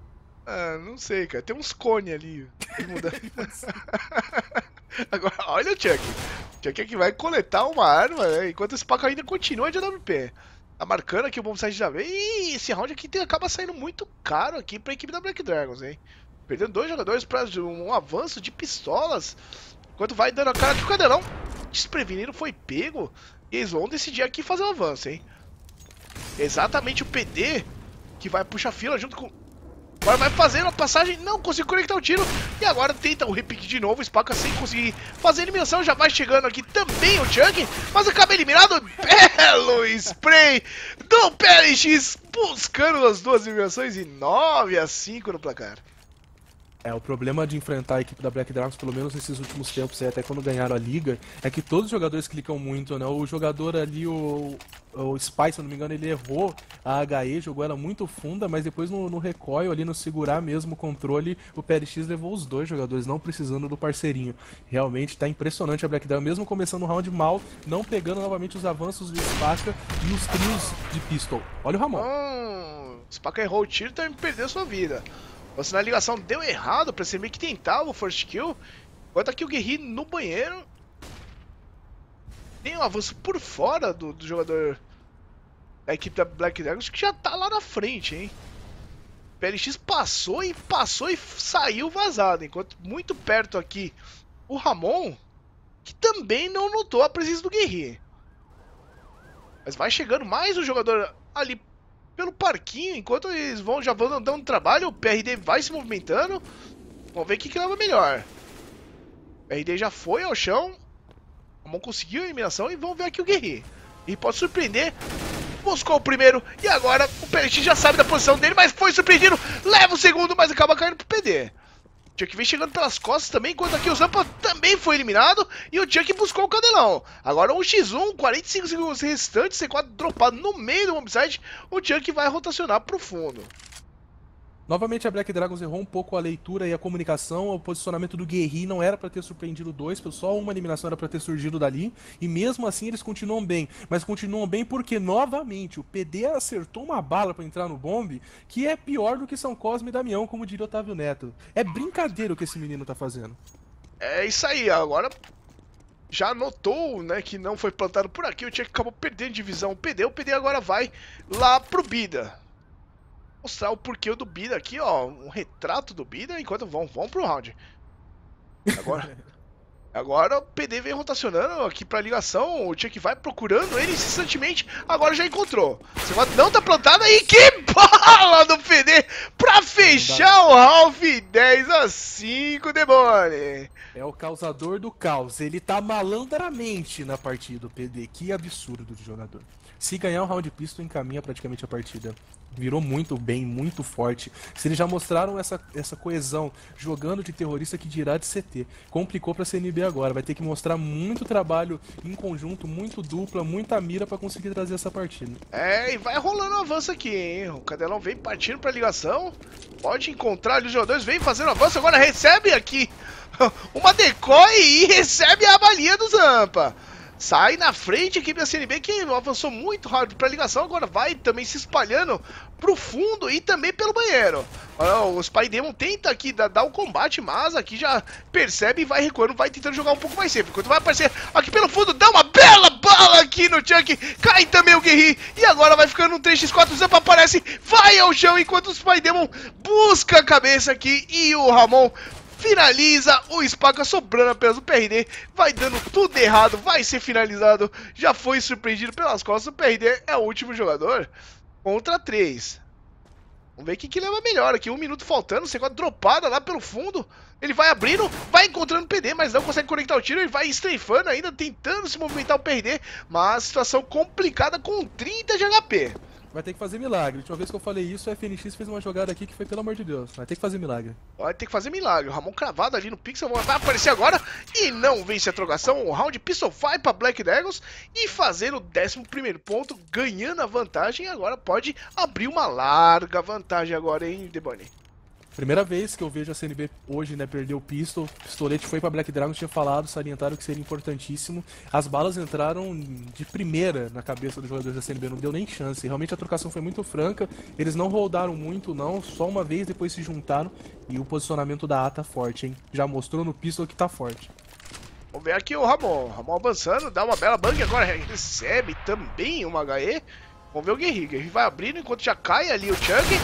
Ah, não sei, cara. Tem uns cone ali. Agora, olha o Chucky. O Chucky aqui vai coletar uma arma, né? Enquanto esse Spacca ainda continua de A W P. Tá marcando aqui o bombsite da vez. E esse round aqui tem, acaba saindo muito caro aqui pra equipe da Black Dragons, hein? Perdendo dois jogadores pra um, um avanço de pistolas. Enquanto vai dando a cara que o Cadelão, desprevenido, foi pego. E eles vão decidir aqui fazer o um avanço, hein? Exatamente o P D que vai puxar fila junto com... Agora vai fazendo a passagem, não conseguiu conectar o tiro. E agora tenta o repique de novo, o Spacca sem conseguir fazer a eliminação. Já vai chegando aqui também o Chucky, mas acaba eliminado. Belo spray do P L X, buscando as duas eliminações e nove a cinco no placar. É, o problema de enfrentar a equipe da Black Dragons, pelo menos nesses últimos tempos, até quando ganharam a liga, é que todos os jogadores clicam muito, né? O jogador ali, o, o Spy, se eu não me engano, ele errou a H E, jogou ela muito funda, mas depois no, no recoil ali, no segurar mesmo o controle, o P L X levou os dois jogadores, não precisando do parceirinho. Realmente tá impressionante a Black Dragons, mesmo começando o round mal, não pegando novamente os avanços do Spacca e os trios de pistol. Olha o Ramon. Hum, Spacca errou o tiro e também perdeu sua vida. Nossa, na ligação deu errado, percebi que tentava o first kill. Agora tá aqui o Guerri no banheiro. Tem um avanço por fora do, do jogador da equipe da Black Dragons, que já tá lá na frente, hein? P L X passou e passou e saiu vazado. Enquanto muito perto aqui o Ramon, que também não notou a presença do Guerri. Mas vai chegando mais um jogador ali pelo parquinho, enquanto eles vão já vão dando trabalho, o P R D vai se movimentando. Vamos ver o que que leva melhor. O P R D já foi ao chão. A mão conseguiu a eliminação e vamos ver aqui o Guerri. Ele pode surpreender. Buscou o primeiro e agora o P L X já sabe da posição dele, mas foi surpreendido. Leva o segundo, mas acaba caindo pro P D. O Chuck vem chegando pelas costas também, enquanto aqui o Zampa também foi eliminado. E o Chuck buscou o Cadelão. Agora um xis um, quarenta e cinco segundos restantes, C quatro dropado no meio do bombsite. O Chuck vai rotacionar pro fundo. Novamente a Black Dragons errou um pouco a leitura e a comunicação, o posicionamento do Guerri não era para ter surpreendido dois, só uma eliminação era para ter surgido dali, e mesmo assim eles continuam bem, mas continuam bem porque novamente o P D acertou uma bala para entrar no bombe, que é pior do que São Cosme e Damião, como diria Otávio Neto. É brincadeira o que esse menino tá fazendo. É isso aí, agora já notou, né, que não foi plantado por aqui, o Chucky acabou perdendo divisão, o P D, o P D agora vai lá pro Bida. Mostrar o porquê do Bida aqui, ó, um retrato do Bida, enquanto vão, vão pro round. Agora, agora o P D vem rotacionando aqui pra ligação, o Chucky vai procurando ele incessantemente, agora já encontrou. Não tá plantado aí, que bola do P D pra fechar o half dez a cinco, Deboni. É o causador do caos, ele tá malandramente na partida do P D, que absurdo de jogador. Se ganhar um round pistol, encaminha praticamente a partida. Virou muito bem, muito forte. Se eles já mostraram essa, essa coesão jogando de terrorista, que dirá de C T. Complicou pra C N B agora. Vai ter que mostrar muito trabalho em conjunto, muito dupla, muita mira pra conseguir trazer essa partida. É, e vai rolando um avanço aqui, hein? O Cadelão vem partindo pra ligação. Pode encontrar ali os jogadores, vem fazendo avanço. Agora recebe aqui uma decoy e recebe a balinha do Zampa. Sai na frente aqui da C N B, que avançou muito rápido para a ligação, agora vai também se espalhando pro fundo e também pelo banheiro. O SpyDemoN tenta aqui dar o combate, mas aqui já percebe e vai recuando, vai tentando jogar um pouco mais sempre. Enquanto vai aparecer aqui pelo fundo, dá uma bela bala aqui no Chucky, cai também o Guerri, e agora vai ficando um três contra quatro, o Zampa aparece, vai ao chão, enquanto o SpyDemoN busca a cabeça aqui, e o Ramon finaliza, o Spacca sobrando apenas o P R D, vai dando tudo errado, vai ser finalizado, já foi surpreendido pelas costas, o P R D é o último jogador contra três. Vamos ver o que, que leva melhor aqui, um minuto faltando, C quatro dropada lá pelo fundo, ele vai abrindo, vai encontrando o P D, mas não consegue conectar o tiro, ele vai estreifando ainda, tentando se movimentar o P R D, mas situação complicada com trinta de H P. Vai ter que fazer milagre. A última vez que eu falei isso, a F N X fez uma jogada aqui que foi, pelo amor de Deus, vai ter que fazer milagre. Vai ter que fazer milagre. O Ramon cravado ali no pixel, vai aparecer agora e não vence a trocação. O round pistol vai para Black Dragons e fazendo o décimo primeiro ponto, ganhando a vantagem. Agora pode abrir uma larga vantagem agora, hein, Deboni? Primeira vez que eu vejo a C N B hoje, né, perder o pistol, o pistolete foi pra Black Dragons, tinha falado, salientaram que seria importantíssimo. As balas entraram de primeira na cabeça dos jogadores da C N B, não deu nem chance. Realmente a trocação foi muito franca, eles não rodaram muito não, só uma vez, depois se juntaram. E o posicionamento da A tá forte, hein? Já mostrou no pistol que tá forte. Vamos ver aqui o Ramon, Ramon avançando, dá uma bela bang agora, recebe também uma H E. Vamos ver o Guerri, Guerri vai abrindo enquanto já cai ali o Chucky.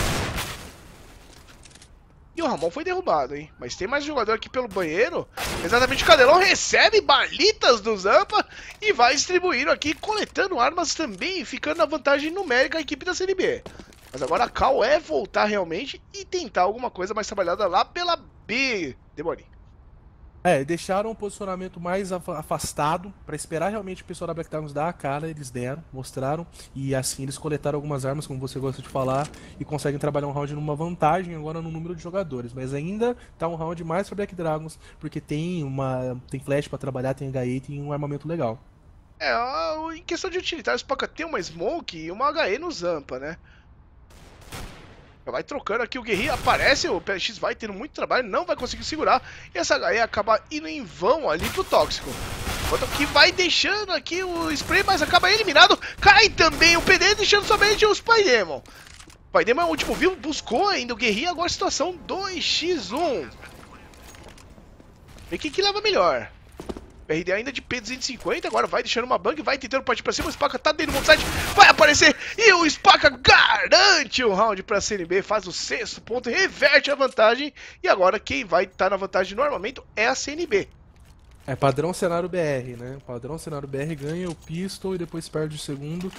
E o Ramon foi derrubado, hein? Mas tem mais jogador aqui pelo banheiro. Exatamente, o Cadelão recebe balitas do Zampa e vai distribuindo aqui, coletando armas também, ficando na vantagem numérica a equipe da C N B. Mas agora a Cal é voltar realmente e tentar alguma coisa mais trabalhada lá pela B. Deboni. É, deixaram o posicionamento mais afastado pra esperar realmente o pessoal da Black Dragons dar a cara, eles deram, mostraram, e assim eles coletaram algumas armas, como você gosta de falar, e conseguem trabalhar um round numa vantagem agora no número de jogadores, mas ainda tá um round mais pra Black Dragons, porque tem uma tem flash pra trabalhar, tem H E, tem um armamento legal. É, em questão de utilitário, o Spacca tem uma Smoke e uma H E no Zampa, né? Vai trocando aqui, o Guerri aparece, o P L X vai tendo muito trabalho, não vai conseguir segurar. E essa H E acaba indo em vão ali pro Tóxico. Enquanto que vai deixando aqui o Spray, mas acaba eliminado. Cai também o P D, deixando somente o SpyDemoN. O SpyDemoN é o último vivo, buscou ainda o Guerri, agora situação dois contra um. Vê quem que leva melhor. P R D ainda de P duzentos e cinquenta, agora vai deixando uma bang, vai tentando partir pra cima, o Spacca tá dentro do montside, vai aparecer, e o Spacca garante o round pra C N B, faz o sexto ponto, reverte a vantagem, e agora quem vai estar tá na vantagem no armamento é a C N B. É padrão cenário B R, né? Padrão cenário B R ganha o pistol e depois perde o segundo.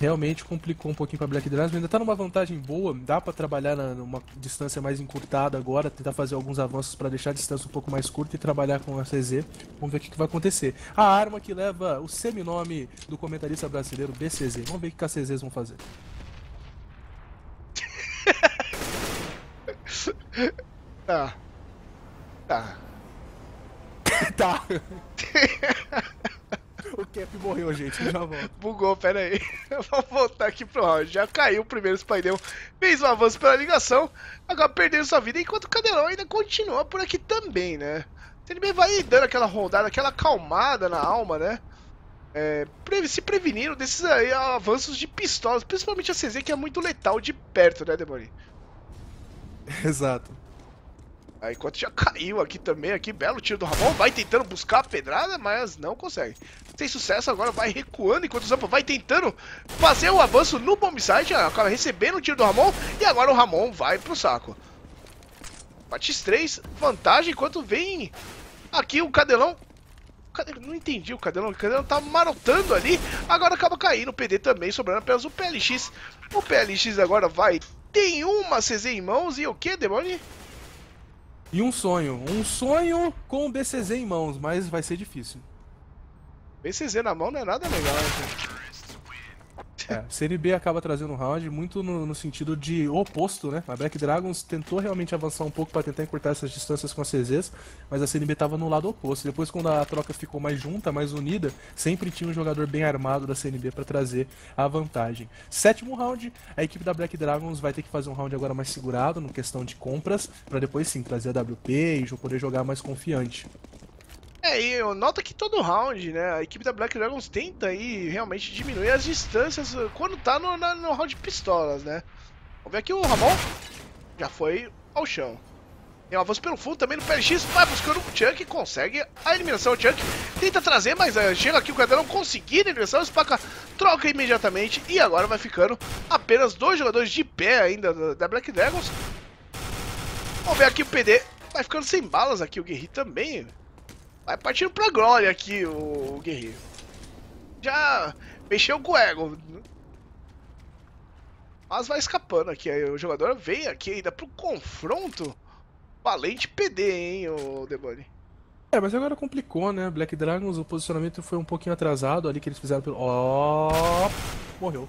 Realmente complicou um pouquinho pra Black Dragons, mas ainda tá numa vantagem boa, dá pra trabalhar na, numa distância mais encurtada agora, tentar fazer alguns avanços pra deixar a distância um pouco mais curta e trabalhar com a C Z. Vamos ver o que, que vai acontecer. A arma que leva o seminome do comentarista brasileiro, B C Z. Vamos ver o que, que as C Zs vão fazer. Tá. Tá. Tá. O Cap morreu, gente. Já volto. Bugou, pera aí. Vamos voltar aqui pro round. Já caiu o primeiro SpyDemon. Fez um avanço pela ligação. Agora perdeu sua vida. Enquanto o Cadelão ainda continua por aqui também, né? C N B vai dando aquela rodada, aquela acalmada na alma, né? É, se preveniram desses aí avanços de pistolas, principalmente a C Z, que é muito letal de perto, né, Deboni? Exato. Aí, enquanto já caiu aqui também, aqui, belo tiro do Ramon, vai tentando buscar a pedrada, mas não consegue. Sem sucesso, agora vai recuando, enquanto o Zampa vai tentando fazer o avanço no bombsite, acaba recebendo o tiro do Ramon, e agora o Ramon vai pro saco. Bates três, vantagem, enquanto vem aqui o Cadelão. Não entendi o Cadelão, o Cadelão tá marotando ali, agora acaba caindo o P D também, sobrando apenas o P L X. O P L X agora vai, tem uma C Z em mãos e o que, Deboni? E um sonho, um sonho com o B C Z em mãos, mas vai ser difícil. B C Z na mão não é nada legal, né? É, C N B acaba trazendo um round muito no, no sentido de oposto, né? A Black Dragons tentou realmente avançar um pouco para tentar encurtar essas distâncias com a C Zs, mas a C N B tava no lado oposto. Depois, quando a troca ficou mais junta, mais unida, sempre tinha um jogador bem armado da C N B para trazer a vantagem. Sétimo round, a equipe da Black Dragons vai ter que fazer um round agora mais segurado, no questão de compras, para depois sim trazer a W P e poder jogar mais confiante. É, e eu noto que todo round, né, a equipe da Black Dragons tenta aí realmente diminuir as distâncias quando tá no, na, no round de pistolas, né? Vamos ver aqui o Ramon, já foi ao chão. Tem um avanço pelo fundo também no P L X, vai buscando o Chucky, consegue a eliminação, o Chucky tenta trazer, mas uh, chega aqui o Cadelão conseguindo a eliminação, o Spacca troca imediatamente e agora vai ficando apenas dois jogadores de pé ainda da, da Black Dragons. Vamos ver aqui o P D, vai ficando sem balas aqui, o Guerri também. Vai partindo pra glória aqui o Guerri. Já mexeu com o ego. Mas vai escapando aqui. Aí o jogador vem aqui ainda pro confronto. Valente P D, hein, o Deboni. É, mas agora complicou, né? Black Dragons, o posicionamento foi um pouquinho atrasado ali que eles fizeram pelo... Ó, oh, morreu.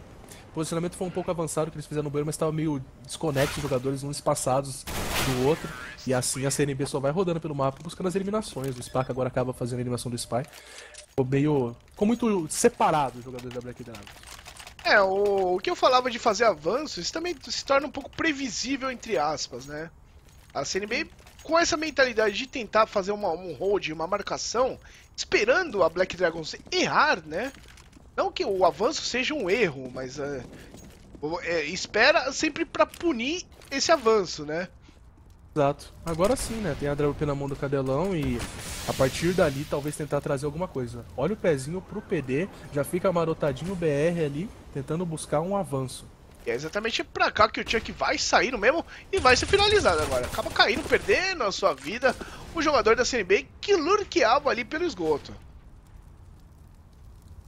O posicionamento foi um pouco avançado que eles fizeram no banheiro, mas estava meio desconexo, os jogadores uns espaçados do outro. E assim a C N B só vai rodando pelo mapa buscando as eliminações. O Spacca agora acaba fazendo a eliminação do Spy. Ficou meio... Ficou muito separado os jogadores da Black Dragons. É, o... o que eu falava de fazer avanço, isso também se torna um pouco previsível, entre aspas, né? A C N B, com essa mentalidade de tentar fazer uma, um hold, uma marcação, esperando a Black Dragons errar, né? Não que o avanço seja um erro, mas uh, é, espera sempre pra punir esse avanço, né? Exato. Agora sim, né? Tem a W P na mão do Cadelão e a partir dali talvez tentar trazer alguma coisa. Olha o pezinho pro P D, já fica marotadinho o B R ali, tentando buscar um avanço. E é exatamente pra cá que o Chuck vai saindo mesmo e vai ser finalizado agora. Acaba caindo, perdendo a sua vida, o jogador da C N B que lurqueava ali pelo esgoto.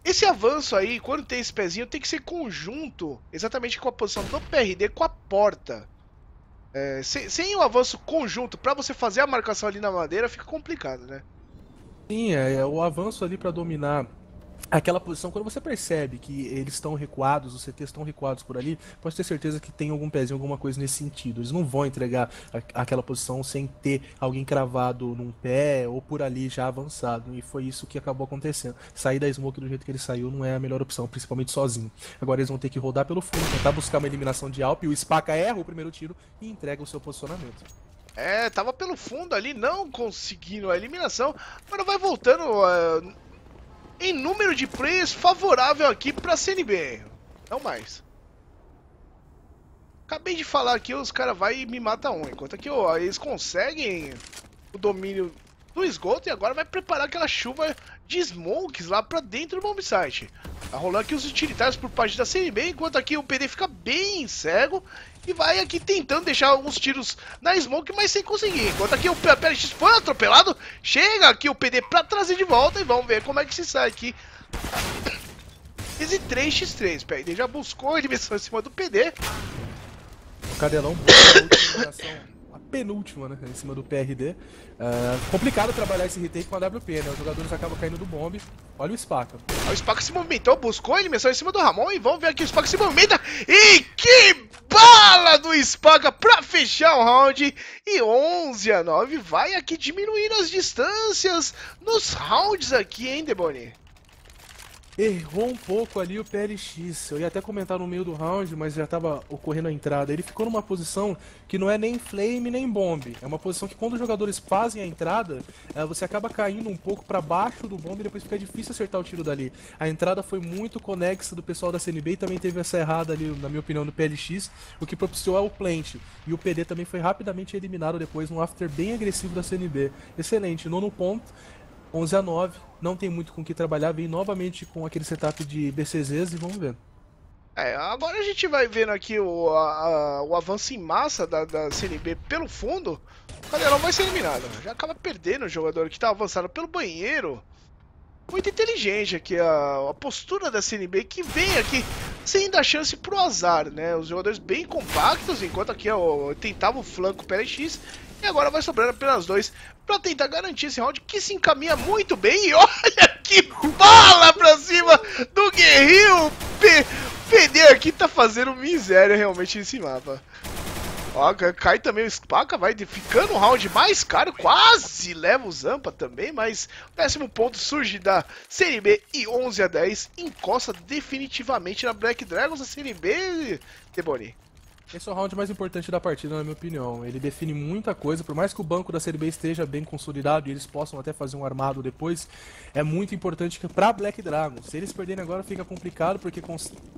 Esse avanço aí, quando tem esse pezinho, tem que ser conjunto, exatamente com a posição do P R D com a porta. É, sem, sem o avanço conjunto, pra você fazer a marcação ali na madeira, fica complicado, né? Sim, é, é o avanço ali pra dominar aquela posição, quando você percebe que eles estão recuados, os C Ts estão recuados por ali, pode ter certeza que tem algum pezinho, alguma coisa nesse sentido. Eles não vão entregar a, aquela posição sem ter alguém cravado num pé ou por ali já avançado. E foi isso que acabou acontecendo. Sair da smoke do jeito que ele saiu não é a melhor opção, principalmente sozinho. Agora eles vão ter que rodar pelo fundo, tentar buscar uma eliminação de Alp. O Spacca erra o primeiro tiro e entrega o seu posicionamento. É, tava pelo fundo ali, não conseguindo a eliminação. Agora vai voltando... Uh... Em número de players favorável aqui pra C N B. Não mais. Acabei de falar aqui, os caras vão e me matam um. Enquanto aqui, ó, eles conseguem o domínio do esgoto. E agora vai preparar aquela chuva de smokes lá pra dentro do bombsite. Tá rolando aqui os utilitários por parte da C N B. Enquanto aqui o P D fica bem cego. E vai aqui tentando deixar alguns tiros na smoke, mas sem conseguir. Enquanto aqui o P L X foi atropelado. Chega aqui o P D pra trazer de volta. E vamos ver como é que se sai aqui. Esse três contra três. O P D já buscou a eliminação em cima do P D. O Cadelão busca a, a penúltima, né? Em cima do P R D. Uh, complicado trabalhar esse retake com a W P, né? Os jogadores acabam caindo do bombe. Olha o Spacca. O Spacca se movimentou, buscou a eliminação em cima do Ramon. E vamos ver aqui o Spacca se movimenta. E que... Bala do Spacca pra fechar o round. E onze a nove vai aqui diminuindo as distâncias nos rounds aqui, hein, Deboni? errou um pouco ali o P L X. Eu ia até comentar no meio do round, mas já tava ocorrendo a entrada. Ele ficou numa posição que não é nem flame nem bomb. É uma posição que quando os jogadores fazem a entrada, você acaba caindo um pouco pra baixo do bomb e depois fica difícil acertar o tiro dali. A entrada foi muito conexa do pessoal da C N B e também teve essa errada ali, na minha opinião, do P L X, o que propiciou ao plant. E o P D também foi rapidamente eliminado depois, num after bem agressivo da C N B. Excelente, nono ponto. onze a nove, não tem muito com o que trabalhar, vem novamente com aquele setup de B C Zs e vamos ver. É, agora a gente vai vendo aqui o, a, a, o avanço em massa da, da C N B pelo fundo. O Cadelão vai ser eliminado, já acaba perdendo o jogador que está avançado pelo banheiro. Muito inteligente aqui a, a postura da C N B, que vem aqui sem dar chance pro azar, né? Os jogadores bem compactos, enquanto aqui ó, tentava o flanco P L X. E agora vai sobrando apenas dois pra tentar garantir esse round, que se encaminha muito bem. E olha que bala pra cima do Guerri. O P D aqui tá fazendo miséria realmente nesse mapa. Ó, cai também o Spacca, vai ficando um round mais caro. Quase leva o Zampa também, mas o décimo ponto surge da C N B e onze a dez. Encosta definitivamente na Black Dragons, a C N B, Deboni. Esse é o round mais importante da partida, na minha opinião. Ele define muita coisa, por mais que o banco da Série B esteja bem consolidado e eles possam até fazer um armado depois, é muito importante para Black Dragons. Se eles perderem agora fica complicado, porque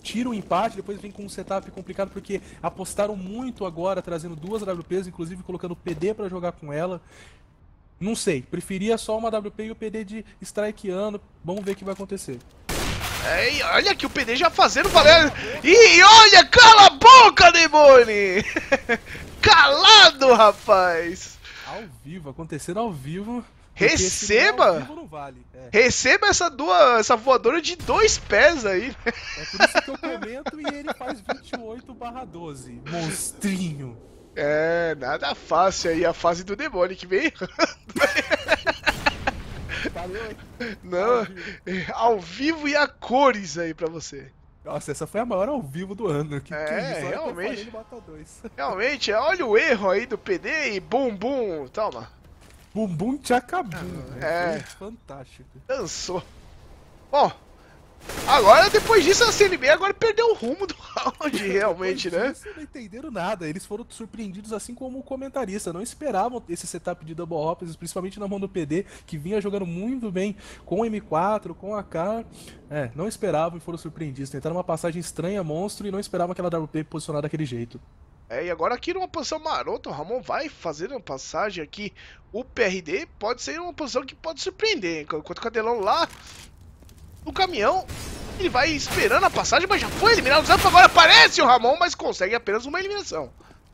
tiram um empate, depois vem com um setup complicado, porque apostaram muito agora, trazendo duas W Ps, inclusive colocando o P D para jogar com ela. Não sei, preferia só uma W P e o P D de strikeando, vamos ver o que vai acontecer. É, olha aqui o P D já fazendo valer. E olha, cala a boca, Deboni! Calado, rapaz! Ao vivo, acontecendo ao vivo. Receba! Ao vivo não vale. É. Receba essa, duas, essa voadora de dois pés aí. É por isso que eu comento e ele faz vinte e oito barra doze. Monstrinho. É, nada fácil aí a fase do Deboni que vem errando. Valeu. Não, ao vivo. ao vivo e a cores aí pra você. Nossa, essa foi a maior ao vivo do ano. Que, é, que realmente. Realmente, olha o erro aí do P D e bum bum, toma. Bum bum te acabou. Ah, é. Fantástico. Dançou. Bom, agora depois disso a C N B agora perdeu o rumo do round realmente, né? Eles não entenderam nada, eles foram surpreendidos assim como o comentarista, não esperavam esse setup de double hops, principalmente na mão do P D, que vinha jogando muito bem com M quatro, com A K, é, não esperavam e foram surpreendidos, tentaram uma passagem estranha, monstro, e não esperavam aquela W P posicionada daquele jeito. É, e agora aqui numa posição marota, o Ramon vai fazer uma passagem aqui, o P R D pode ser uma posição que pode surpreender, enquanto o Cadelão lá... O caminhão, ele vai esperando a passagem, mas já foi eliminado. O Zampa agora aparece o Ramon, mas consegue apenas uma eliminação.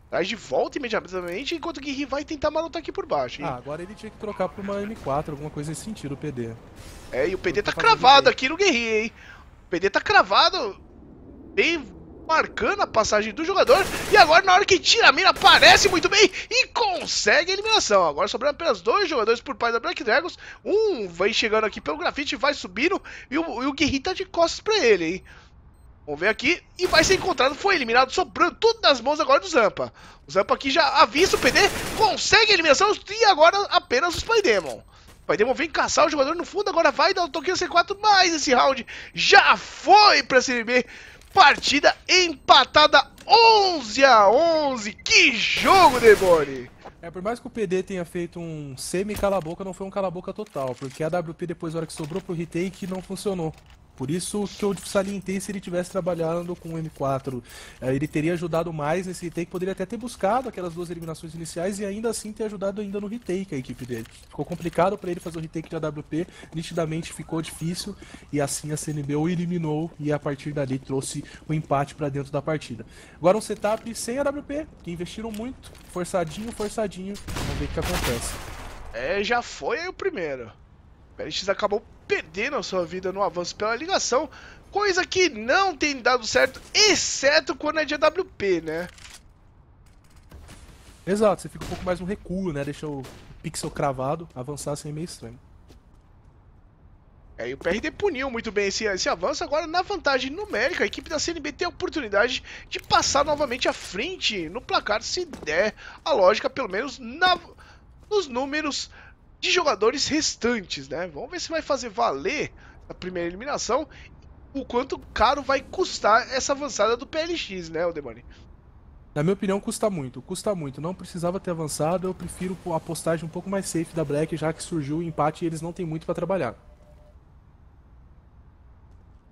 Traz de volta imediatamente, enquanto o Guerri vai tentar marotar aqui por baixo. Hein? Ah, agora ele tinha que trocar por uma M quatro, alguma coisa nesse sentido, o P D. É, e o P D tá cravado aqui no Guerri, hein? O P D tá cravado, bem marcando a passagem do jogador. E agora, na hora que tira a mira, aparece muito bem e consegue a eliminação. Agora sobrando apenas dois jogadores por parte da Black Dragons. Um vai chegando aqui pelo grafite, vai subindo. E o, e o Guerri tá de costas pra ele, hein? Vamos ver aqui. E vai ser encontrado, foi eliminado, sobrando tudo nas mãos agora do Zampa. O Zampa aqui já avisa o P D, consegue a eliminação. E agora apenas o SpyDemoN. O SpyDemoN vem caçar o jogador no fundo. Agora vai dar o toquinho C quatro, mas esse round já foi pra C N B. Partida empatada onze a onze. Que jogo, Deboni! É, por mais que o P D tenha feito um semi-cala-boca, não foi um cala-boca total, porque a W P depois, na hora que sobrou pro retake, não funcionou. Por isso que eu salientei, se ele tivesse trabalhando com o M quatro, ele teria ajudado mais nesse retake, poderia até ter buscado aquelas duas eliminações iniciais e ainda assim ter ajudado ainda no retake a equipe dele. Ficou complicado para ele fazer o retake de A W P, nitidamente ficou difícil e assim a C N B o eliminou e a partir dali trouxe o empate para dentro da partida. Agora um setup sem A W P, que investiram muito, forçadinho, forçadinho, vamos ver o que acontece. É, já foi aí o primeiro. O P L X acabou perdendo a sua vida no avanço pela ligação, coisa que não tem dado certo, exceto quando é de A W P, né? Exato, você fica um pouco mais no recuo, né? Deixa o pixel cravado, avançar assim é meio estranho. É, e o P R D puniu muito bem esse, esse avanço, agora na vantagem numérica, a equipe da C N B tem a oportunidade de passar novamente à frente no placar, se der a lógica, pelo menos na, nos números... de jogadores restantes, né? Vamos ver se vai fazer valer a primeira eliminação o quanto caro vai custar essa avançada do P L X, né, Deboni? Na minha opinião, custa muito, custa muito. Não precisava ter avançado, eu prefiro a postagem um pouco mais safe da Black, já que surgiu o empate e eles não têm muito pra trabalhar.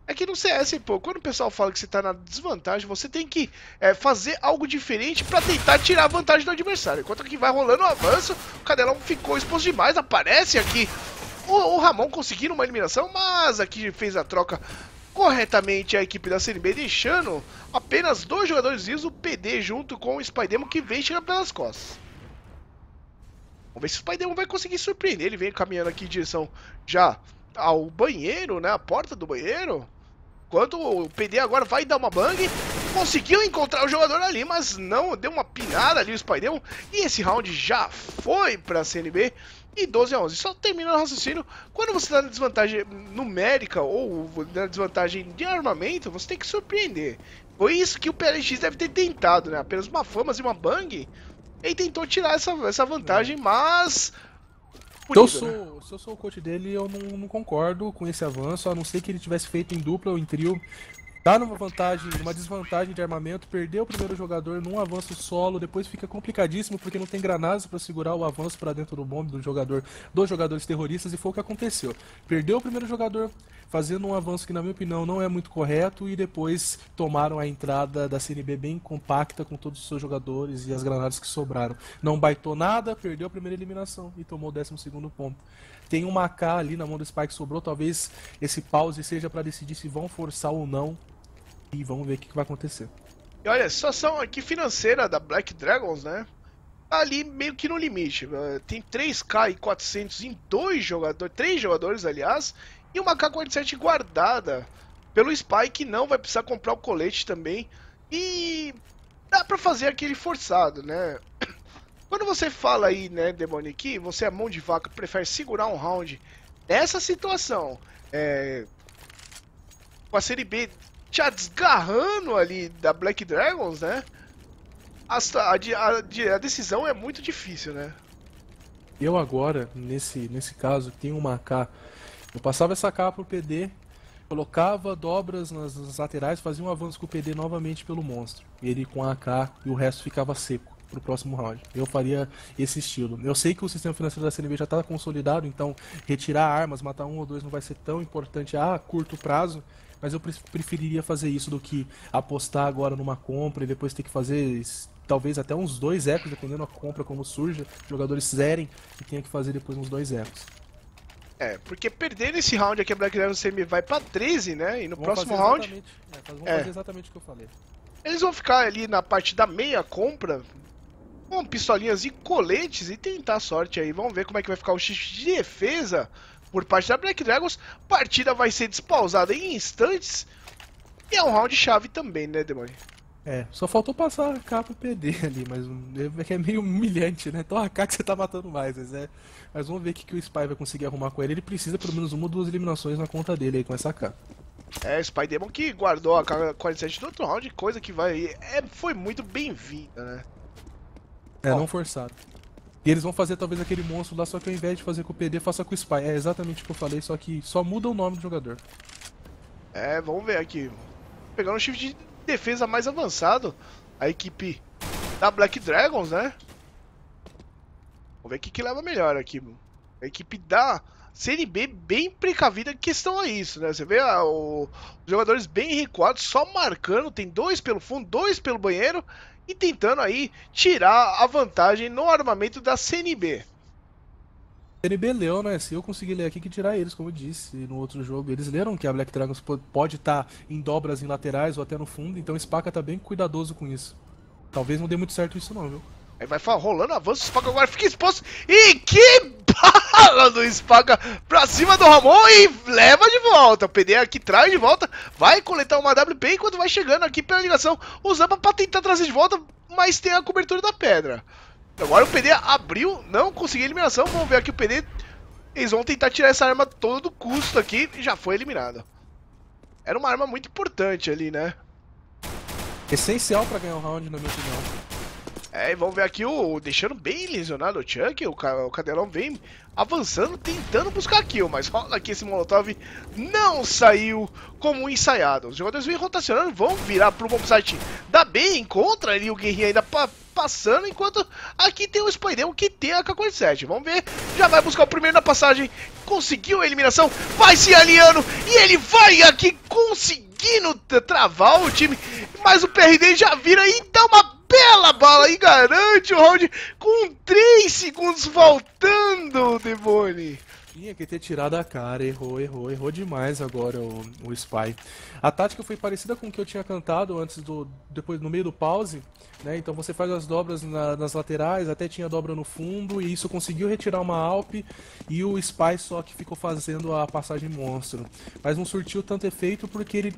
É que no C S, pô, quando o pessoal fala que você tá na desvantagem, você tem que é, fazer algo diferente pra tentar tirar a vantagem do adversário. Enquanto que vai rolando o avanço, o Cadelão ficou exposto demais, aparece aqui. O, o Ramon conseguindo uma eliminação, mas aqui fez a troca corretamente a equipe da C N B, deixando apenas dois jogadores vivos, o P D junto com o SpyDemoN, que vem chegando pelas costas. Vamos ver se o SpyDemoN vai conseguir surpreender. Ele vem caminhando aqui em direção já ao banheiro, né, a porta do banheiro. Enquanto o P D agora vai dar uma bang, conseguiu encontrar o jogador ali, mas não, deu uma pinada ali o SpyDemoN. E esse round já foi para a C N B. E doze a onze, só terminando o raciocínio, quando você está na desvantagem numérica ou na desvantagem de armamento, você tem que surpreender. Foi isso que o P L X deve ter tentado, né? Apenas uma famas e uma bang, ele tentou tirar essa, essa vantagem, mas... Punido, se, eu sou, né? se eu sou o coach dele, eu não, não concordo com esse avanço, a não ser que ele tivesse feito em dupla ou em trio. Tá numa vantagem, numa desvantagem de armamento, perdeu o primeiro jogador num avanço solo, depois fica complicadíssimo porque não tem granadas para segurar o avanço para dentro do bombe do jogador, dos jogadores terroristas, e foi o que aconteceu. Perdeu o primeiro jogador fazendo um avanço que, na minha opinião, não é muito correto, e depois tomaram a entrada da C N B bem compacta com todos os seus jogadores e as granadas que sobraram. Não baitou nada, perdeu a primeira eliminação e tomou o décimo segundo ponto. Tem uma A K ali na mão do Spy que sobrou, talvez esse pause seja para decidir se vão forçar ou não. E vamos ver o que vai acontecer. E olha, a situação aqui financeira da Black Dragons, né? Tá ali meio que no limite. Tem três K e quatrocentos em dois jogadores, três jogadores, aliás, e uma K quarenta e sete guardada pelo Spy, que não vai precisar comprar o colete também. E dá pra fazer aquele forçado, né? Quando você fala aí, né, Deboni, que você é mão de vaca, prefere segurar um round nessa situação, é... com a Série B já desgarrando ali da Black Dragons, né? A, a, a, a decisão é muito difícil, né? Eu agora, nesse, nesse caso, tenho uma A K. Eu passava essa A K pro P D, colocava dobras nas, nas laterais, fazia um avanço com o P D novamente pelo monstro. Ele com a A K e o resto ficava seco pro próximo round. Eu faria esse estilo. Eu sei que o sistema financeiro da C N B já tá consolidado, então retirar armas, matar um ou dois não vai ser tão importante a curto prazo. Mas eu preferiria fazer isso do que apostar agora numa compra e depois ter que fazer talvez até uns dois ecos, dependendo da compra como surja, jogadores zerem e tenha que fazer depois uns dois ecos. É, porque perdendo esse round aqui a Black Dragon C M vai pra treze, né? E no vão próximo round... É, vamos é. fazer exatamente o que eu falei. Eles vão ficar ali na parte da meia compra, com pistolinhas e coletes e tentar a sorte aí. Vamos ver como é que vai ficar o X de defesa por parte da Black Dragons. Partida vai ser despausada em instantes. E é um round chave também, né, Deboni? É, só faltou passar a K pro P D ali, mas é meio humilhante, né? Então a K que você tá matando mais, mas é... Mas vamos ver o que, que o Spy vai conseguir arrumar com ele. Ele precisa pelo menos uma ou duas eliminações na conta dele aí com essa K. É, o SpyDemoN que guardou a K quarenta e sete do outro round, coisa que vai... É, foi muito bem-vinda, né? É, ó, não forçado. E eles vão fazer talvez aquele monstro lá, só que ao invés de fazer com o P D, faça com o Spy. É exatamente o que eu falei, só que só muda o nome do jogador. É, vamos ver aqui. Pegando um shift de defesa mais avançado, a equipe da Black Dragons, né? Vamos ver o que, que leva melhor aqui, mano. A equipe da C N B bem precavida em questão a isso, né? Você vê ah, o... os jogadores bem recuados, só marcando. Tem dois pelo fundo, dois pelo banheiro. E tentando aí tirar a vantagem no armamento da C N B. C N B leu, né? Se eu conseguir ler aqui, que tirar eles, como eu disse no outro jogo. Eles leram que a Black Dragons pode estar tá em dobras em laterais ou até no fundo, então o Spacca tá bem cuidadoso com isso. Talvez não dê muito certo isso não, viu? Aí vai rolando avanço, o Spacca agora fica exposto. E que bala do Spacca pra cima do Ramon e leva de volta. O P D aqui traz de volta, vai coletar uma W P enquanto vai chegando aqui pela ligação. O Zampa pra tentar trazer de volta, mas tem a cobertura da pedra. Agora o P D abriu, não conseguiu a eliminação. Vamos ver aqui o P D. Eles vão tentar tirar essa arma todo do custo aqui e já foi eliminado. Era uma arma muito importante ali, né? Essencial pra ganhar o round, na minha opinião. É, e vamos ver aqui o, o deixando bem lesionado o Chucky. O, o Cadelão vem avançando, tentando buscar kill, mas rola aqui esse Molotov, não saiu como ensaiado. Os jogadores vêm rotacionando, vão virar pro bomb site da B, encontra ali o Guerri ainda pa passando, enquanto aqui tem o SpyDemoN que tem a A K quarenta e sete. Vamos ver, já vai buscar o primeiro na passagem, conseguiu a eliminação, vai se aliando e ele vai aqui conseguindo travar o time, mas o P R D já vira e dá uma bela bala e garante o round com três segundos faltando, Deboni. Tinha que ter tirado a cara, errou, errou, errou demais agora o, o Spy. A tática foi parecida com o que eu tinha cantado antes do, depois no meio do pause, né? Então você faz as dobras na, nas laterais, até tinha dobra no fundo e isso conseguiu retirar uma AWP e o Spy só que ficou fazendo a passagem monstro. Mas não surtiu tanto efeito porque ele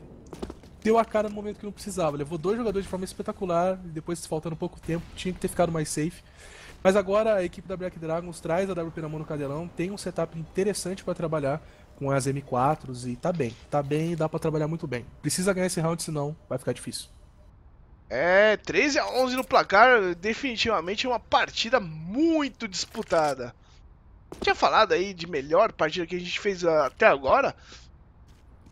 deu a cara no momento que não precisava, levou dois jogadores de forma espetacular, depois faltando pouco tempo, tinha que ter ficado mais safe. Mas agora a equipe da Black Dragons traz a W P na mão no Cadelão, tem um setup interessante para trabalhar com as M quatros e tá bem, tá bem e dá para trabalhar muito bem. Precisa ganhar esse round, senão vai ficar difícil. É, treze a onze no placar, definitivamente uma partida muito disputada. Tinha falado aí de melhor partida que a gente fez até agora?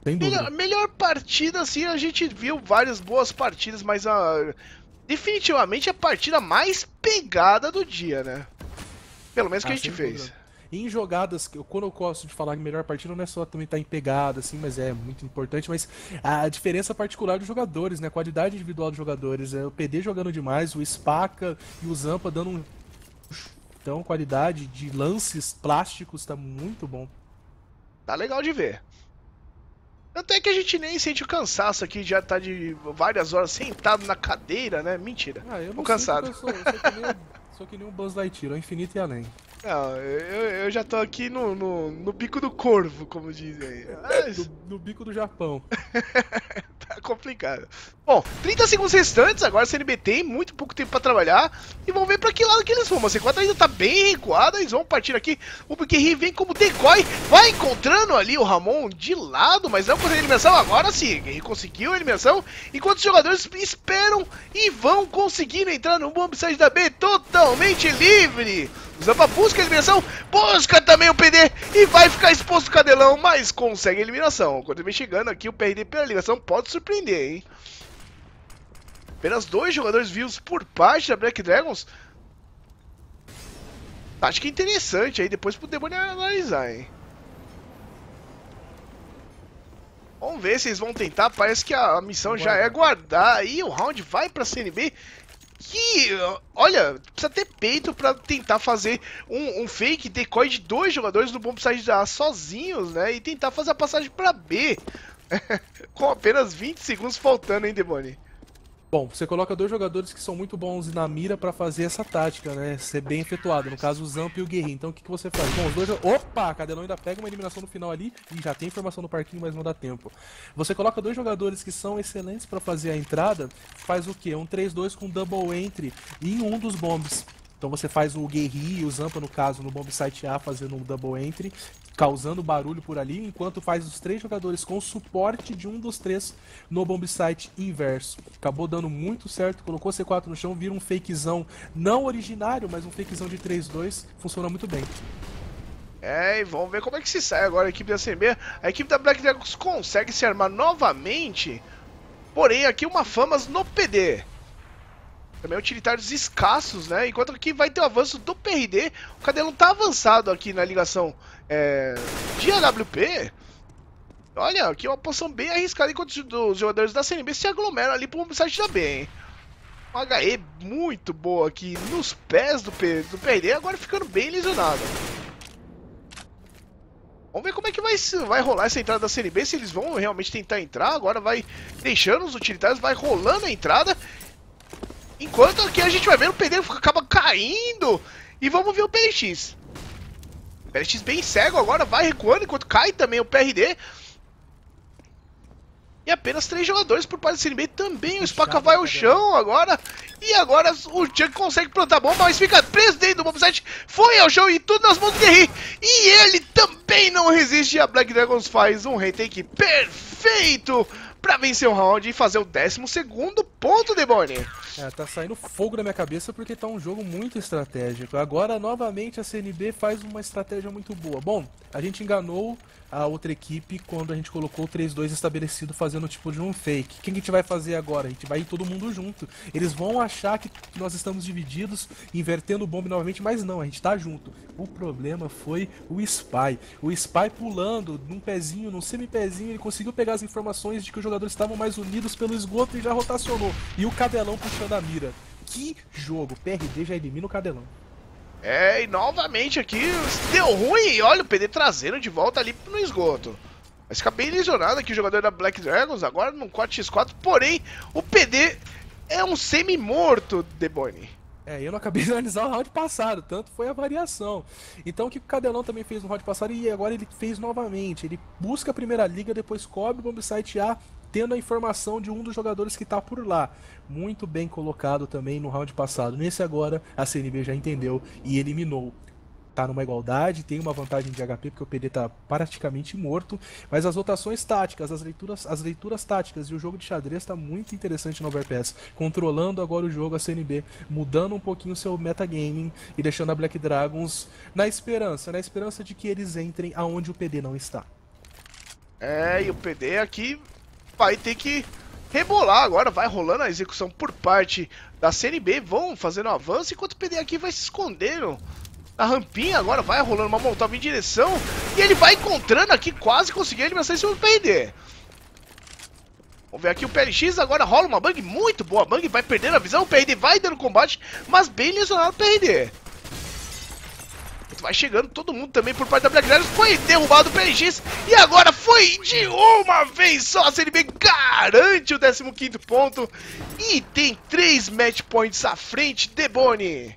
Sem dúvida. Melhor, melhor partida, assim, a gente viu várias boas partidas, mas a... definitivamente a partida mais pegada do dia, né? Pelo menos que ah, a gente fez. Dúvida. Em jogadas, quando eu gosto de falar que melhor partida, não é só também estar em pegada, assim, mas é muito importante, mas a diferença particular dos jogadores, né? A qualidade individual dos jogadores. É o P D jogando demais, o Spacca e o Zampa dando um... Então, qualidade de lances plásticos tá muito bom. Tá legal de ver. Tanto é que a gente nem sente o cansaço aqui, já tá de várias horas sentado na cadeira, né? Mentira, ah, eu tô cansado. Eu sou, eu sou, que nem, sou que nem um Buzz Lightyear, ao infinito e além. Não, eu, eu já tô aqui no, no, no bico do corvo, como dizem. Mas... no, no bico do Japão. Tá complicado. Bom, trinta segundos restantes, agora a C N B tem muito pouco tempo pra trabalhar. E vamos ver pra que lado que eles vão. A C quatro ainda tá bem recuada, eles vão partir aqui. O Guerri vem como decoy, vai encontrando ali o Ramon de lado, mas não consegue a eliminação. Agora sim, o Guerri conseguiu a eliminação. Enquanto os jogadores esperam e vão conseguindo entrar no bombsite da B totalmente livre. O Zampa busca a eliminação, busca também o P D e vai ficar exposto o Cadelão, mas consegue a eliminação. Quando vem chegando aqui, o P R D pela eliminação pode surpreender, hein? Apenas dois jogadores vivos por parte da Black Dragons. Acho que é interessante aí, depois pro Deboni analisar, hein? Vamos ver se eles vão tentar, parece que a missão já é guardar. E o round vai pra C N B. Que, olha, precisa ter peito pra tentar fazer um, um fake decoy de dois jogadores do bombsite da A sozinhos, né? E tentar fazer a passagem pra B. Com apenas vinte segundos faltando, hein, Deboni? Bom, você coloca dois jogadores que são muito bons na mira pra fazer essa tática, né? Ser bem efetuada. No caso, o Zampa e o Guerri. Então, o que, que você faz? Bom, os dois... Opa! Cadelão ainda pega uma eliminação no final ali. E já tem informação no parquinho, mas não dá tempo. Você coloca dois jogadores que são excelentes pra fazer a entrada. Faz o quê? Um três dois com double entry em um dos bombs. Então você faz o Guerri e o Zampa, no caso, no bombsite A, fazendo um double entry, causando barulho por ali, enquanto faz os três jogadores com o suporte de um dos três no bombsite inverso. Acabou dando muito certo, colocou C quatro no chão, vira um fakezão não originário, mas um fakezão de três dois, funciona muito bem. É, e vamos ver como é que se sai agora a equipe da C N B. A equipe da Black Dragons consegue se armar novamente, porém aqui uma famas no P D. Também utilitários escassos, né? Enquanto aqui vai ter o avanço do P R D. O Cadelão tá avançado aqui na ligação é, de A W P. Olha, aqui é uma posição bem arriscada, enquanto os jogadores da C N B se aglomeram ali pro site da B, hein? Uma H E muito boa aqui nos pés do, P do P R D, agora ficando bem lesionado. Vamos ver como é que vai, vai rolar essa entrada da C N B, se eles vão realmente tentar entrar. Agora vai deixando os utilitários, vai rolando a entrada. Enquanto aqui a gente vai vendo o P D acaba caindo. E vamos ver o P L X. O P L X bem cego agora, vai recuando enquanto cai também o P R D. E apenas três jogadores por parte do C N B também. O Spacca vai ao chão agora. E agora o Chuck consegue plantar a bomba, mas fica preso dentro do bombsite. Foi ao chão e tudo nas mãos do Guerri. E ele também não resiste. E a Black Dragons faz um retake perfeito para vencer o round e fazer o décimo segundo ponto, Deboni? É, tá saindo fogo da minha cabeça porque tá um jogo muito estratégico. Agora, novamente, a C N B faz uma estratégia muito boa. Bom, a gente enganou a outra equipe quando a gente colocou o três dois estabelecido fazendo tipo de um fake. O que a gente vai fazer agora? A gente vai ir todo mundo junto. Eles vão achar que nós estamos divididos, invertendo o bombe novamente, mas não, a gente tá junto. O problema foi o Spy. O Spy pulando num pezinho, num semi-pezinho, ele conseguiu pegar as informações de que os jogadores estavam mais unidos pelo esgoto e já rotacionou. E o Cadelão puxando a mira. Que jogo! P R D já elimina o Cadelão. É, e novamente aqui deu ruim e olha o P D trazendo de volta ali no esgoto. Mas fica bem lesionado aqui o jogador da Black Dragons, agora num quatro por quatro, porém o P D é um semi-morto, Deboni. É, eu não acabei de analisar o round passado, tanto foi a variação. Então o que o Cadelão também fez no round passado e agora ele fez novamente. Ele busca a primeira liga, depois cobre o bombsite A, tendo a informação de um dos jogadores que está por lá. Muito bem colocado também no round passado. Nesse agora, a C N B já entendeu e eliminou. Tá numa igualdade, tem uma vantagem de H P, porque o P D tá praticamente morto. Mas as rotações táticas, as leituras, as leituras táticas e o jogo de xadrez tá muito interessante no Overpass. Controlando agora o jogo, a C N B, mudando um pouquinho o seu metagaming e deixando a Black Dragons na esperança, na esperança de que eles entrem aonde o P D não está. É, e o P D aqui vai ter que rebolar agora, vai rolando a execução por parte da C N B, vão fazendo um avanço, enquanto o P D aqui vai se escondendo na rampinha, agora vai rolando uma molotov em direção, e ele vai encontrando aqui, quase conseguiu a eliminação em cima do P D. Vamos ver aqui o P L X, agora rola uma bang muito boa, a bang vai perdendo a visão, o P R D vai dando combate, mas bem lesionado o P R D. Vai chegando todo mundo também por parte da Black Dragons. Foi derrubado o P L X. E agora foi de uma vez só. A C N B garante o décimo quinto ponto. E tem três match points à frente, Deboni.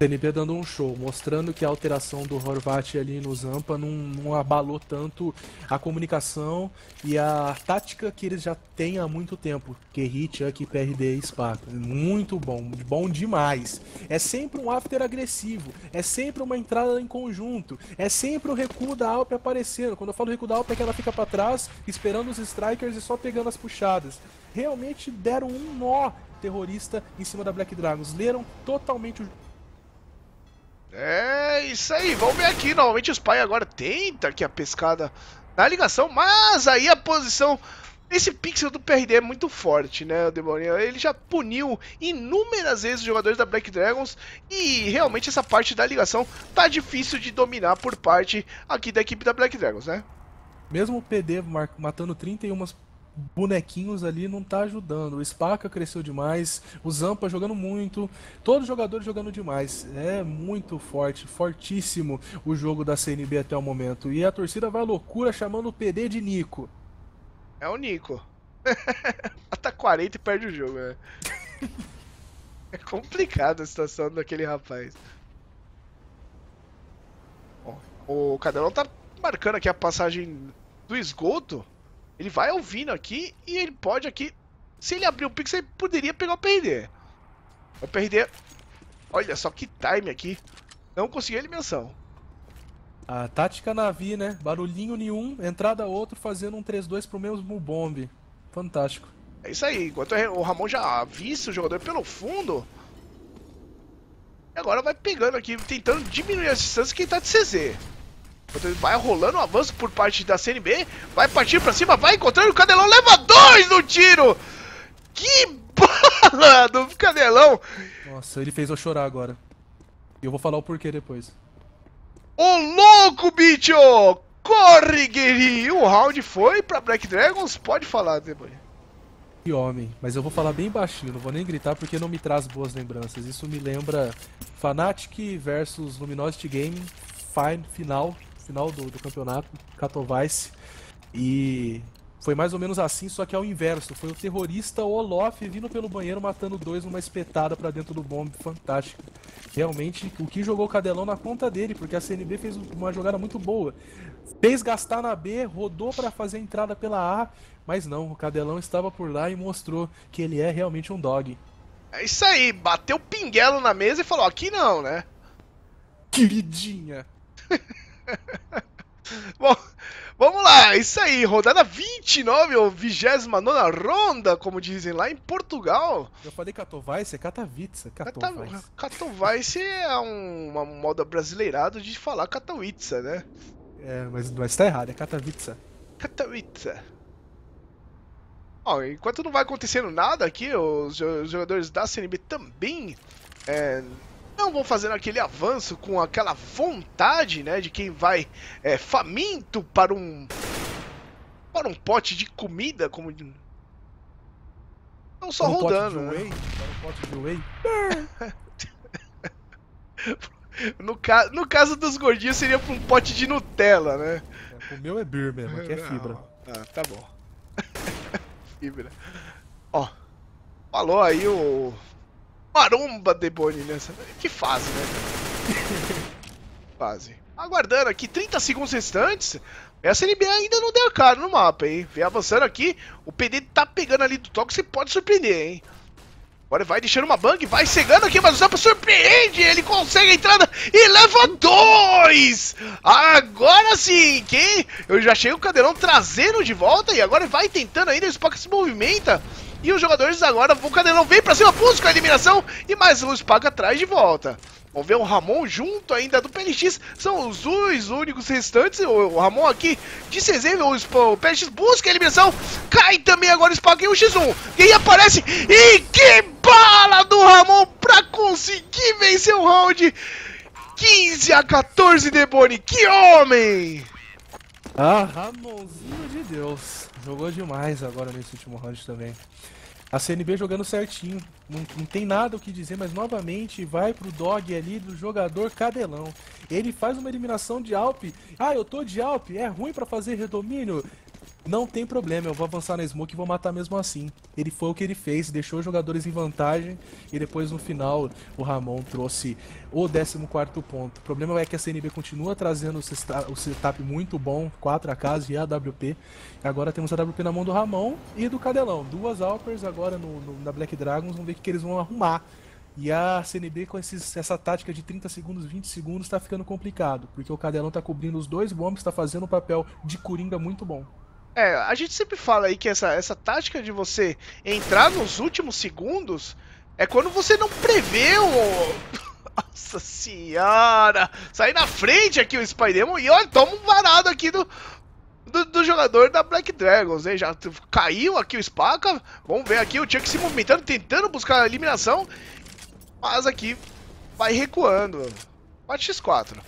C N B dando um show, mostrando que a alteração do Horvat ali no Zampa não, não abalou tanto a comunicação e a tática que eles já têm há muito tempo. Guerri, Chucky, P R D e Spacca. Muito bom, bom demais. É sempre um after agressivo, é sempre uma entrada em conjunto, é sempre o recuo da A W P aparecendo. Quando eu falo recuo da A W P é que ela fica pra trás, esperando os strikers e só pegando as puxadas. Realmente deram um nó terrorista em cima da Black Dragons, leram totalmente o... É isso aí, vamos ver aqui, novamente o Spy agora tenta aqui a pescada na ligação, mas aí a posição, esse pixel do P R D é muito forte, né, o Deboni, ele já puniu inúmeras vezes os jogadores da Black Dragons e realmente essa parte da ligação tá difícil de dominar por parte aqui da equipe da Black Dragons, né? Mesmo o P D matando trinta e uma bonequinhos ali não tá ajudando. O Spacca cresceu demais, o Zampa jogando muito, todos os jogadores jogando demais. É muito forte, fortíssimo o jogo da C N B até o momento. E a torcida vai à loucura chamando o P D de Nico. É o Nico. Tá quarenta e perde o jogo, né? É complicada a situação daquele rapaz. Ó, o Cadelão tá marcando aqui a passagem do esgoto. Ele vai ouvindo aqui e ele pode aqui... Se ele abrir o Pix, ele poderia pegar o P R D. O P R D... Olha só que time aqui. Não conseguiu a eliminação. A tática Navi, né? Barulhinho nenhum, entrada outro, fazendo um três dois pro mesmo bombe. Fantástico. É isso aí. Enquanto o Ramon já avista o jogador pelo fundo... E agora vai pegando aqui, tentando diminuir a distância que ele tá de C Z. Vai rolando um avanço por parte da C N B. Vai partir pra cima, vai encontrando o Cadelão. Leva dois no tiro. Que bala do Cadelão. Nossa, ele fez eu chorar agora. E eu vou falar o porquê depois. Ô louco, bicho. Corre, Guerri. O round foi pra Black Dragons. Pode falar, depois. Que homem. Mas eu vou falar bem baixinho. Não vou nem gritar porque não me traz boas lembranças. Isso me lembra Fnatic versus Luminosity Gaming. Final. Final do, do campeonato, Katowice, e foi mais ou menos assim, só que ao inverso, foi o terrorista Olof vindo pelo banheiro matando dois numa espetada pra dentro do bombe, fantástico. Realmente, o que jogou o Cadelão na conta dele, porque a C N B fez uma jogada muito boa, fez gastar na B, rodou pra fazer a entrada pela A, mas não, o Cadelão estava por lá e mostrou que ele é realmente um dog. É isso aí, bateu pinguelo na mesa e falou, aqui não, né? Queridinha! Bom, Vamos lá, é isso aí, rodada vinte e nove, ou vigésima nona ronda, como dizem lá em Portugal. Eu falei Katowice, é Katowice, Katowice. Katowice é um, uma moda brasileirada de falar Katowice, né? É, mas, mas tá errado, é Katowice. Katowice. Ó, enquanto não vai acontecendo nada aqui, os jogadores da C N B também é, não vão fazendo aquele avanço com aquela vontade, né, de quem vai é, faminto para um para um pote de comida, como não só para um rodando. Pote de whey, né? Para um pote de whey. no, ca... no caso dos gordinhos seria para um pote de Nutella, né? É, o meu é beer mesmo, aqui é fibra. Ah, tá bom. Fibra. Ó, falou aí o Maromba Deboni nessa. Que fase, né? Fase. Aguardando aqui trinta segundos restantes. A C N B ainda não deu a cara no mapa, hein? Vem avançando aqui. O P D tá pegando ali do toque. Você pode surpreender, hein? Agora vai deixando uma bang, vai cegando aqui, mas o Zampa surpreende, ele consegue a entrada e leva dois! Agora sim, quem? Eu já achei o Cadelão trazendo de volta e agora vai tentando ainda, o Spacca se movimenta. E os jogadores agora, o Cadelão vem pra cima, busca a eliminação e mais o Spacca traz de volta. Vamos ver o Ramon junto ainda do P L X, são os dois únicos restantes, o Ramon aqui de C Z, o P L X busca a eliminação, cai também agora o Spacca e o X um, e aparece, e que bala do Ramon pra conseguir vencer o round, quinze a quatorze Deboni, que homem! Ah, Ramonzinho de Deus, jogou demais agora nesse último round também. A C N B jogando certinho, não, não tem nada o que dizer, mas novamente vai pro dog ali do jogador Cadelão. Ele faz uma eliminação de Alp. Ah, eu tô de Alp, é ruim pra fazer redomínio? Não tem problema, eu vou avançar na smoke e vou matar mesmo assim. Ele foi o que ele fez, deixou os jogadores em vantagem e depois no final o Ramon trouxe o décimo quarto ponto. O problema é que a C N B continua trazendo o setup muito bom, quatro A Ks e a AWP. Agora temos a AWP na mão do Ramon e do Cadelão. Duas Alpers agora no, no, na Black Dragons, vamos ver o que eles vão arrumar. E a C N B com esses, essa tática de trinta segundos, vinte segundos, tá ficando complicado. Porque o Cadelão tá cobrindo os dois bombs, tá fazendo um papel de coringa muito bom. É, a gente sempre fala aí que essa, essa tática de você entrar nos últimos segundos é quando você não prevê o... Nossa senhora! Sai na frente aqui o SpyDemoN e olha, toma um varado aqui do, do, do jogador da Black Dragons, hein? Já caiu aqui o Spacca, vamos ver aqui o Chucky se movimentando, tentando buscar a eliminação, mas aqui vai recuando. quatro a quatro.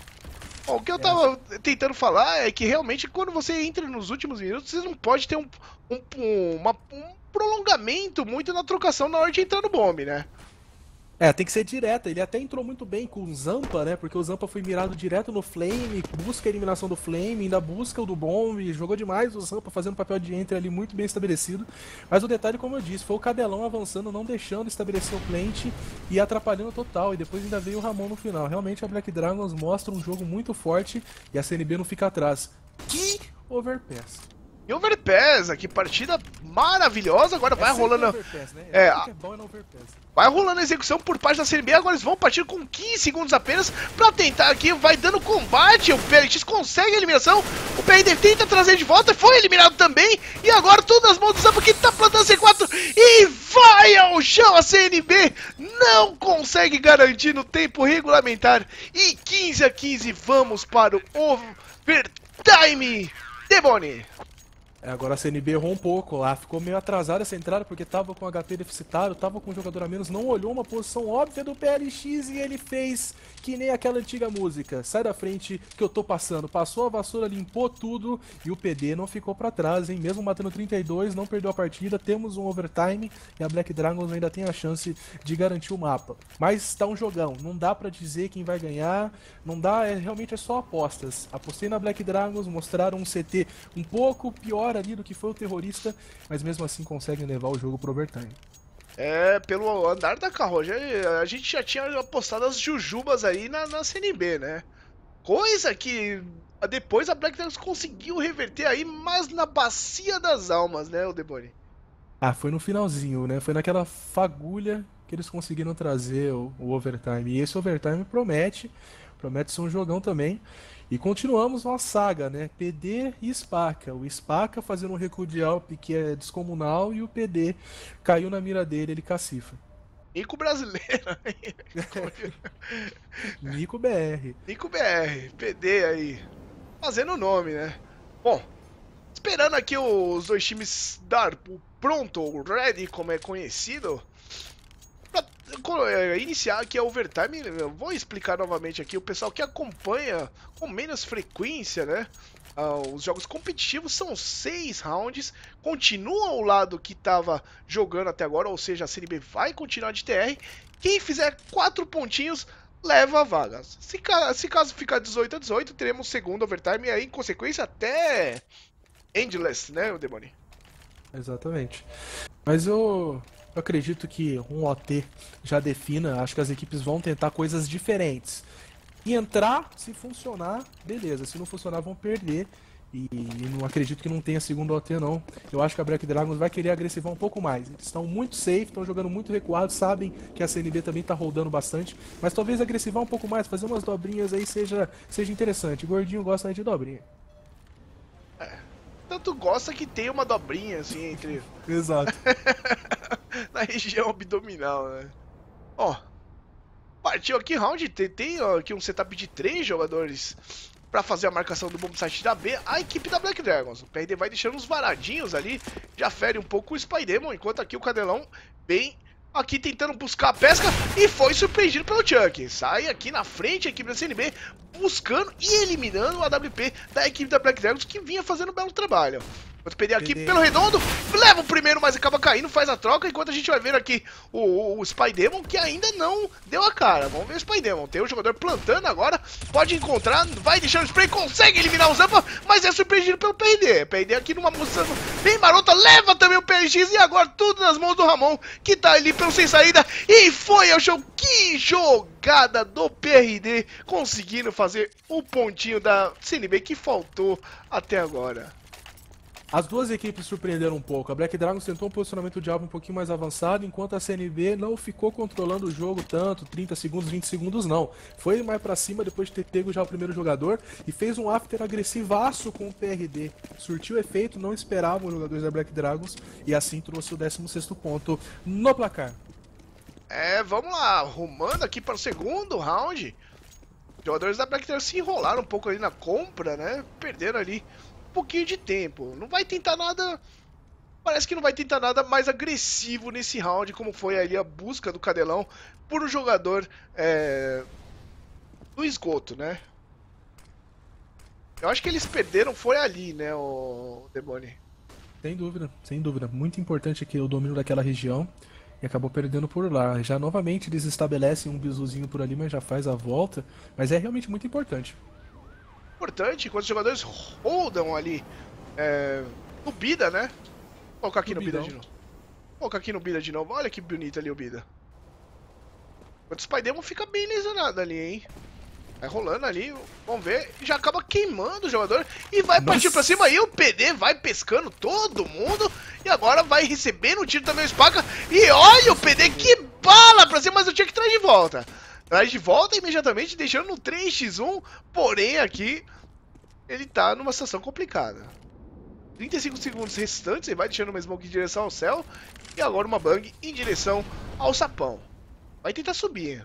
Bom, o que eu tava tentando falar é que realmente quando você entra nos últimos minutos, você não pode ter um, um, um, uma, um prolongamento muito na trocação na hora de entrar no bombe, né? É, tem que ser direta. Ele até entrou muito bem com o Zampa, né? Porque o Zampa foi mirado direto no Flame, busca a eliminação do Flame, ainda busca o do bombe, jogou demais o Zampa, fazendo papel de entre ali muito bem estabelecido. Mas o detalhe, como eu disse, foi o Cadelão avançando, não deixando estabelecer o plant e atrapalhando total. E depois ainda veio o Ramon no final. Realmente a Black Dragons mostra um jogo muito forte e a C N B não fica atrás. Que Overpass! E Overpass, que partida maravilhosa, agora é vai rolando... Overpass, né? É, é bom no Overpass. Vai rolando a execução por parte da C N B, agora eles vão partir com quinze segundos apenas pra tentar aqui, vai dando combate, o P L X consegue a eliminação, o P R D tenta trazer de volta, foi eliminado também, e agora tudo nas mãos do Zampa que tá plantando C quatro e vai ao chão, a C N B não consegue garantir no tempo regulamentar, e quinze a quinze vamos para o Overtime, Deboni. Agora a C N B errou um pouco lá, ficou meio atrasada essa entrada porque tava com H P deficitário, tava com um jogador a menos, não olhou uma posição óbvia do P L X e ele fez que nem aquela antiga música. Sai da frente que eu tô passando, passou a vassoura, limpou tudo e o P D não ficou pra trás, hein? Mesmo matando trinta e dois, não perdeu a partida, temos um overtime e a Black Dragons ainda tem a chance de garantir o mapa. Mas tá um jogão, não dá pra dizer quem vai ganhar, não dá, é, realmente é só apostas. Apostei na Black Dragons, mostraram um C T um pouco pior ali do que foi o terrorista, mas mesmo assim conseguem levar o jogo pro overtime. É, pelo andar da carroça, a gente já tinha apostado as jujubas aí na, na C N B, né? Coisa que depois a Black Dragons conseguiu reverter aí, mas na bacia das almas, né, o Deboni? Ah, foi no finalzinho, né? Foi naquela fagulha que eles conseguiram trazer o, o overtime. E esse overtime promete, promete ser um jogão também. E continuamos uma saga, né? P D e Spacca. O Spacca fazendo um recuo de Alp que é descomunal e o P D caiu na mira dele, ele cacifa. Nico brasileiro. Nico B R. Nico B R, P D aí. Fazendo o nome, né? Bom, esperando aqui os dois times dar o pronto, o ready, como é conhecido. Pra iniciar aqui a overtime, eu vou explicar novamente aqui. O pessoal que acompanha com menos frequência, né? Uh, os jogos competitivos são seis rounds, continua o lado que estava jogando até agora, ou seja, a C N B vai continuar de T R. Quem fizer quatro pontinhos leva a vaga. Se, ca se caso ficar dezoito a dezoito, teremos segundo overtime e aí, em consequência, até endless, né, Deboni? Exatamente. Mas eu, eu acredito que um O T já defina, acho que as equipes vão tentar coisas diferentes. E entrar, se funcionar, beleza. Se não funcionar, vão perder. E, e não acredito que não tenha segundo O T, não. Eu acho que a Black Dragons vai querer agressivar um pouco mais. Eles estão muito safe, estão jogando muito recuado, sabem que a C N B também está rodando bastante. Mas talvez agressivar um pouco mais, fazer umas dobrinhas aí seja, seja interessante. O gordinho gosta de dobrinha. É, tanto gosta que tem uma dobrinha, assim, entre... Exato. Na região abdominal, né? Ó... Oh. Partiu aqui round, tem aqui um setup de três jogadores para fazer a marcação do bomb site da B, a equipe da Black Dragons. O P R D vai deixando uns varadinhos ali, já fere um pouco o SpyDemoN, enquanto aqui o Cadelão vem aqui tentando buscar a pesca e foi surpreendido pelo Chucky. Sai aqui na frente a equipe da C N B buscando e eliminando o A W P da equipe da Black Dragons, que vinha fazendo um belo trabalho. Enquanto o P D aqui P D. Pelo redondo, leva o primeiro, mas acaba caindo, faz a troca. Enquanto a gente vai ver aqui o, o, o SpyDemoN, que ainda não deu a cara. Vamos ver o SpyDemoN. Tem o jogador plantando agora, pode encontrar, vai deixando o spray, consegue eliminar o Zampa, mas é surpreendido pelo P D. P D aqui numa moça bem marota, leva também o P L X e agora tudo nas mãos do Ramon, que tá ali pelo sem saída. E foi ao show, que jogada do P R D, conseguindo fazer o pontinho da C N B que faltou até agora. As duas equipes surpreenderam um pouco. A Black Dragons tentou um posicionamento de alvo um pouquinho mais avançado, enquanto a C N B não ficou controlando o jogo tanto, trinta segundos, vinte segundos não. Foi mais pra cima depois de ter pego já o primeiro jogador e fez um after agressivaço com o P R D. Surtiu efeito, não esperavam os jogadores da Black Dragons e assim trouxe o décimo sexto ponto no placar. É, vamos lá, rumando aqui para o segundo round. Os jogadores da Black Dragons se enrolaram um pouco ali na compra, né? Perderam ali um pouquinho de tempo, não vai tentar nada, parece que não vai tentar nada mais agressivo nesse round, como foi ali a busca do Cadelão por um jogador é, do esgoto, né? Eu acho que eles perderam, foi ali, né, o Deboni? Sem dúvida, sem dúvida, muito importante aqui o domínio daquela região. E acabou perdendo por lá. Já novamente eles estabelecem um bizuzinho por ali, mas já faz a volta. Mas é realmente muito importante. Importante, enquanto os jogadores holdam ali é, no Bida, né? Vou colocar aqui no, no Bida de novo. Vou colocar aqui no Bida de novo. Olha que bonito ali o Bida. Enquanto o SpyDemoN fica bem lesionado ali, hein? Vai rolando ali, vamos ver, já acaba queimando o jogador e vai Nossa. Partir pra cima e o P D vai pescando todo mundo e agora vai recebendo o tiro também o Spacca e olha o P D que bala pra cima, mas eu tinha que trazer de volta. Traz de volta imediatamente, deixando no três a um, porém aqui ele tá numa situação complicada. trinta e cinco segundos restantes, ele vai deixando uma smoke em direção ao céu e agora uma bang em direção ao sapão. Vai tentar subir.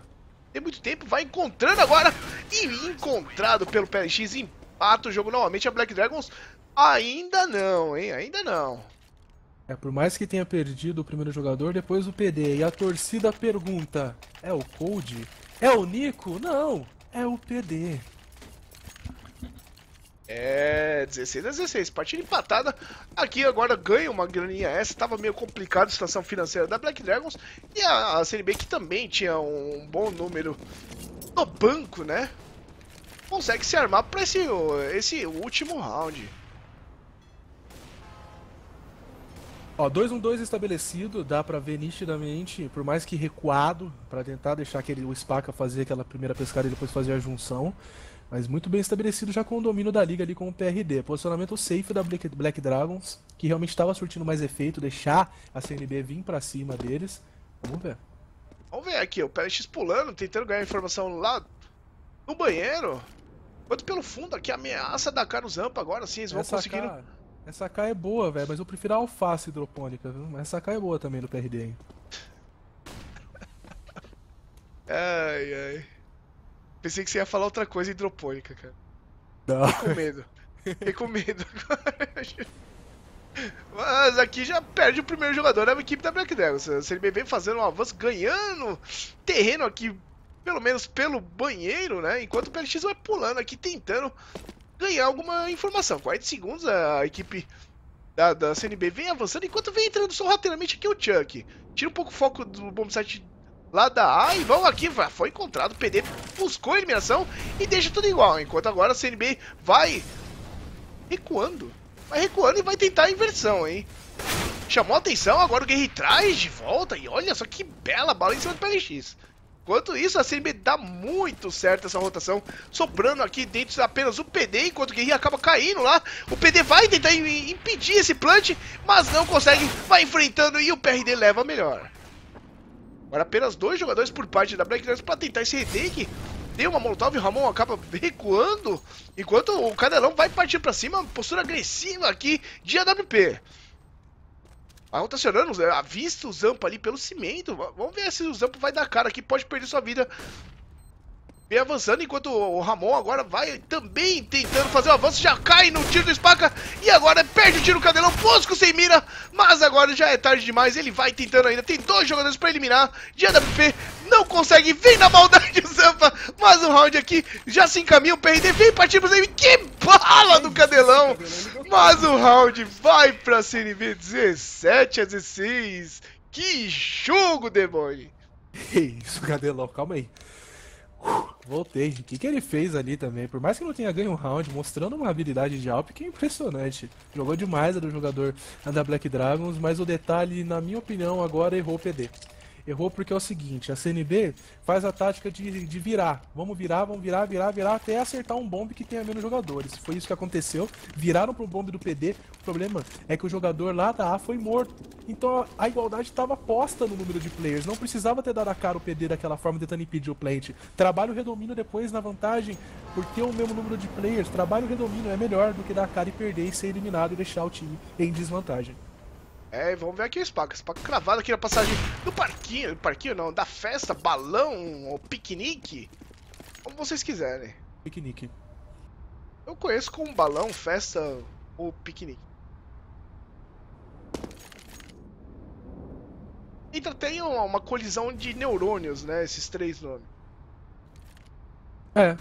Tem muito tempo, vai encontrando agora e encontrado pelo P L X, empata o jogo novamente. A Black Dragons ainda não, hein? Ainda não. É, por mais que tenha perdido o primeiro jogador, depois o P D. E a torcida pergunta, é o Cold? É o Nico? Não, é o P D. É, dezesseis a dezesseis, partida empatada. Aqui agora ganha uma graninha essa. Tava meio complicado a situação financeira da Black Dragons. E a, a C N B, que também tinha um bom número no banco, né? Consegue se armar para esse, esse último round. Ó, dois um dois estabelecido, dá pra ver nitidamente, por mais que recuado, pra tentar deixar aquele, o Spacca fazer aquela primeira pescada e depois fazer a junção. Mas muito bem estabelecido já com o domínio da liga ali com o P R D. Posicionamento safe da Black, Black Dragons, que realmente estava surtindo mais efeito, deixar a C N B vir pra cima deles. Vamos ver. Vamos ver aqui, o P L X pulando, tentando ganhar informação lá no banheiro. Quanto pelo fundo aqui, ameaça da cara o Zampa agora, sim, eles vão essa conseguindo... K, essa K é boa, velho, mas eu prefiro a alface hidropônica, viu? Essa K é boa também no P R D, hein? Ai, ai. Pensei que você ia falar outra coisa hidropônica, cara. Não. Fiquei com medo. Fiquei com medo agora. Mas aqui já perde o primeiro jogador, né? A equipe da Black Dragons. O C N B vem fazendo um avanço, ganhando terreno aqui, pelo menos pelo banheiro, né? Enquanto o P L X vai pulando aqui, tentando ganhar alguma informação. quarenta segundos, a equipe da, da C N B vem avançando, enquanto vem entrando sorrateiramente aqui o Chucky. Tira um pouco o foco do bombsite lá da A e vão aqui, foi encontrado, o P D buscou a eliminação e deixa tudo igual. Enquanto agora a C N B vai recuando. Vai recuando e vai tentar a inversão, hein? Chamou a atenção, agora o Guerri traz de volta. E olha só que bela bala em cima do P L X. Enquanto isso, a C N B dá muito certo essa rotação. Sobrando aqui dentro apenas o P D, enquanto o Guerri acaba caindo lá. O P D vai tentar impedir esse plant, mas não consegue. Vai enfrentando e o P R D leva melhor. Agora apenas dois jogadores por parte da Black Dragons para tentar esse retake. Deu uma molotov e o Ramon acaba recuando, enquanto o Cadelão vai partir pra cima, postura agressiva aqui de A W P. Vai rotacionando, avista o Zampa ali pelo cimento, vamos ver se o Zampa vai dar cara aqui, pode perder sua vida. Vem avançando, enquanto o Ramon agora vai também tentando fazer o avanço, já cai no tiro do Spacca, e agora perde o tiro do Cadelão, Fosco sem mira, mas agora já é tarde demais, ele vai tentando ainda, tem dois jogadores pra eliminar, de A W P, não consegue, vem na maldade o Zampa, mas o round aqui já se encaminha, o P R D vem partir pra C N B, que bala do Cadelão, mas o round vai pra C N B, dezessete a dezesseis, que jogo, Deboni! Que isso, Cadelão, calma aí. Voltei. O que, que ele fez ali também? Por mais que não tenha ganho um round, mostrando uma habilidade de A W P que é impressionante. Jogou demais a do jogador da Black Dragons, mas o detalhe, na minha opinião, agora errou o P D. Errou porque é o seguinte, a C N B faz a tática de, de virar. Vamos virar, vamos virar, virar, virar, até acertar um bombe que tenha menos jogadores. Foi isso que aconteceu, viraram pro bombe do P D. O problema é que o jogador lá da A foi morto. Então a igualdade estava posta no número de players. Não precisava ter dado a cara o P D daquela forma, tentando impedir o plant. Trabalho redomínio depois na vantagem, por ter o mesmo número de players. Trabalho redomínio é melhor do que dar a cara e perder e ser eliminado e deixar o time em desvantagem. É, vamos ver aqui o Spacca, Spacca cravado aqui na passagem do parquinho, do parquinho não, da festa, balão, ou piquenique, como vocês quiserem. Piquenique. Eu conheço como balão, festa ou piquenique. Entra até uma, uma colisão de neurônios, né, esses três nomes. É.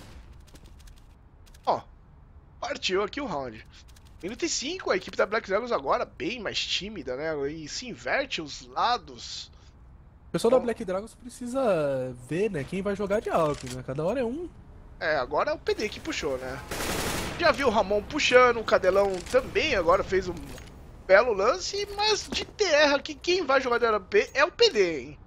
Ó, partiu aqui o round. minuto e cinco, a equipe da Black Dragons agora bem mais tímida, né? E se inverte os lados. O pessoal então... da Black Dragons precisa ver, né? Quem vai jogar de alto, né? Cada hora é um. É, agora é o P D que puxou, né? Já viu o Ramon puxando, o Cadelão também agora fez um belo lance, mas de terra que quem vai jogar de A W P é o P D, hein?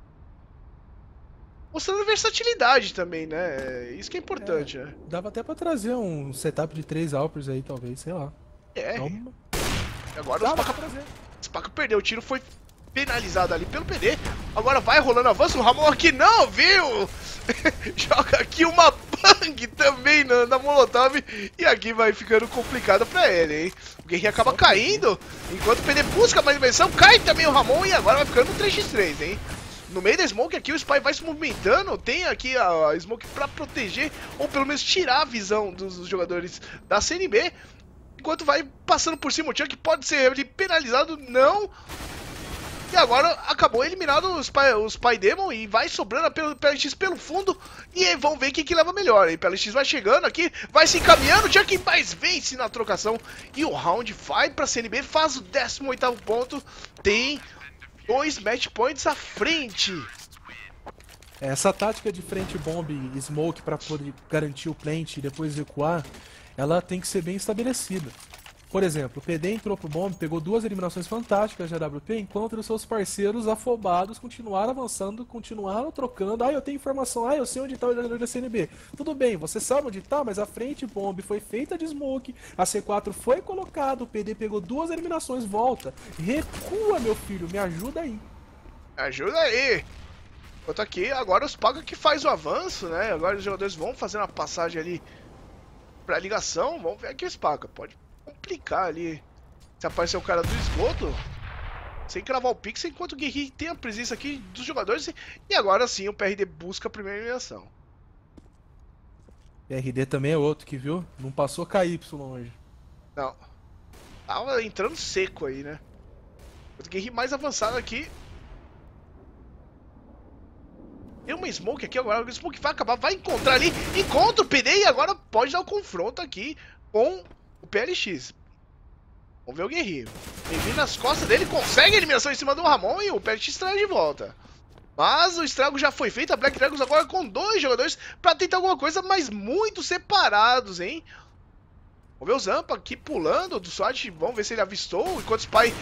Mostrando versatilidade também, né? Isso que é importante, é, né? Dava até pra trazer um setup de três Alpers aí, talvez, sei lá. É. Toma. Agora o Spacca, Spacca perdeu o tiro, foi penalizado ali pelo P D. Agora vai rolando avanço, o Ramon aqui não, viu? Joga aqui uma bang também na, na Molotov. E aqui vai ficando complicado pra ele, hein? O Guerri acaba caindo, enquanto o P D busca mais dimensão, cai também o Ramon e agora vai ficando no três contra três, hein? No meio da smoke aqui o Spy vai se movimentando, tem aqui a smoke pra proteger, ou pelo menos tirar a visão dos, dos jogadores da C N B. Enquanto vai passando por cima o Chuck, pode ser penalizado, não. E agora acabou eliminado o, Spy, o SpyDemoN e vai sobrando pelo P L X pelo fundo. E aí vão ver quem que leva melhor. E o P L X vai chegando aqui, vai se encaminhando, o Chuck mais vence na trocação. E o round vai pra C N B, faz o décimo oitavo ponto. Tem dois match points à frente. Essa tática de frente bomb e smoke pra poder garantir o plant e depois recuar, ela tem que ser bem estabelecida. Por exemplo, o P D entrou pro bomb, pegou duas eliminações fantásticas de A W P, enquanto os seus parceiros afobados continuaram avançando, continuaram trocando. Ah, eu tenho informação, ah, eu sei onde tá o jogador da C N B. Tudo bem, você sabe onde tá, mas a frente bomb foi feita de smoke, a C quatro foi colocada, o P D pegou duas eliminações, volta, recua meu filho, me ajuda aí. Ajuda aí! Enquanto aqui, agora os Spacca que faz o avanço, né? Agora os jogadores vão fazendo a passagem ali pra ligação. Vamos ver aqui o Spacca. Pode complicar ali se aparecer o cara do esgoto. Sem cravar o pixel, enquanto o Guerri tem a presença aqui dos jogadores. E agora sim, o P R D busca a primeira eliminação. P R D também é outro que, viu? Não passou K Y hoje. Não. Tava entrando seco aí, né? O Guerri mais avançado aqui. Tem uma smoke aqui agora. O smoke vai acabar, vai encontrar ali. Encontra o P D e agora pode dar o confronto aqui com o P L X. Vamos ver o Guerri. Ele vem nas costas dele, consegue a eliminação em cima do Ramon e o P L X traz de volta. Mas o estrago já foi feito. A Black Dragons agora com dois jogadores pra tentar alguma coisa, mas muito separados, hein? Vamos ver o Zampa aqui pulando do SWAT. Vamos ver se ele avistou. Enquanto o Spy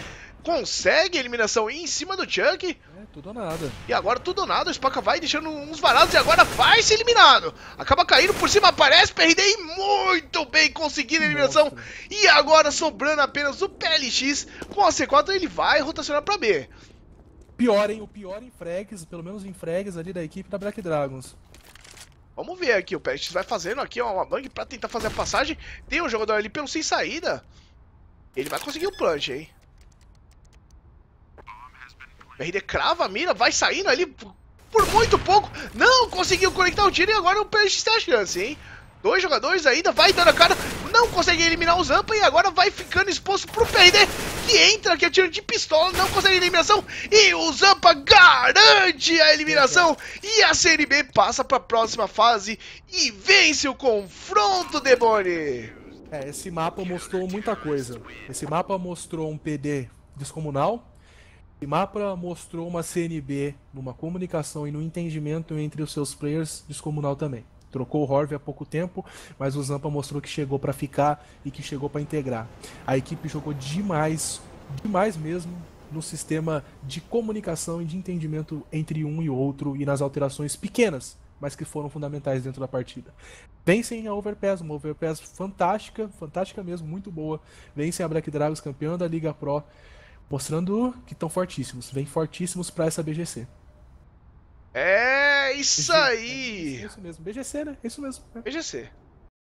consegue a eliminação em cima do Chucky. É, tudo ou nada. E agora tudo ou nada. O Spacca vai deixando uns varados e agora vai ser eliminado. Acaba caindo por cima, aparece P R D e muito bem conseguindo a eliminação. Nossa. E agora sobrando apenas o P L X com a C quatro, ele vai rotacionar pra B. Pior, hein? O pior em frags, pelo menos em frags ali da equipe da Black Dragons. Vamos ver aqui, o P L X vai fazendo aqui uma bang pra tentar fazer a passagem. Tem um jogador ali pelo sem saída. Ele vai conseguir o punch, hein? P R D crava a mira, vai saindo ali por muito pouco. Não conseguiu conectar o tiro e agora o P L X tem a chance, hein? Dois jogadores ainda, vai dando a cara. Não consegue eliminar o Zampa e agora vai ficando exposto pro P R D. Que entra, que é tiro de pistola, não consegue a eliminação. E o Zampa garante a eliminação. E a C N B passa pra próxima fase e vence o confronto, Deboni. É, esse mapa mostrou muita coisa. Esse mapa mostrou um P D descomunal. E mapa mostrou uma C N B numa comunicação e no entendimento entre os seus players descomunal também. Trocou o Horv há pouco tempo, mas o Zampa mostrou que chegou para ficar e que chegou para integrar. A equipe jogou demais, demais mesmo, no sistema de comunicação e de entendimento entre um e outro e nas alterações pequenas, mas que foram fundamentais dentro da partida. Vencem a Overpass, uma Overpass fantástica, fantástica mesmo, muito boa. Vencem a Black Dragons, campeã da Liga Pro. Mostrando que estão fortíssimos, vem fortíssimos pra essa B G C. É isso aí! É isso mesmo, B G C, né? É isso mesmo. Né? B G C.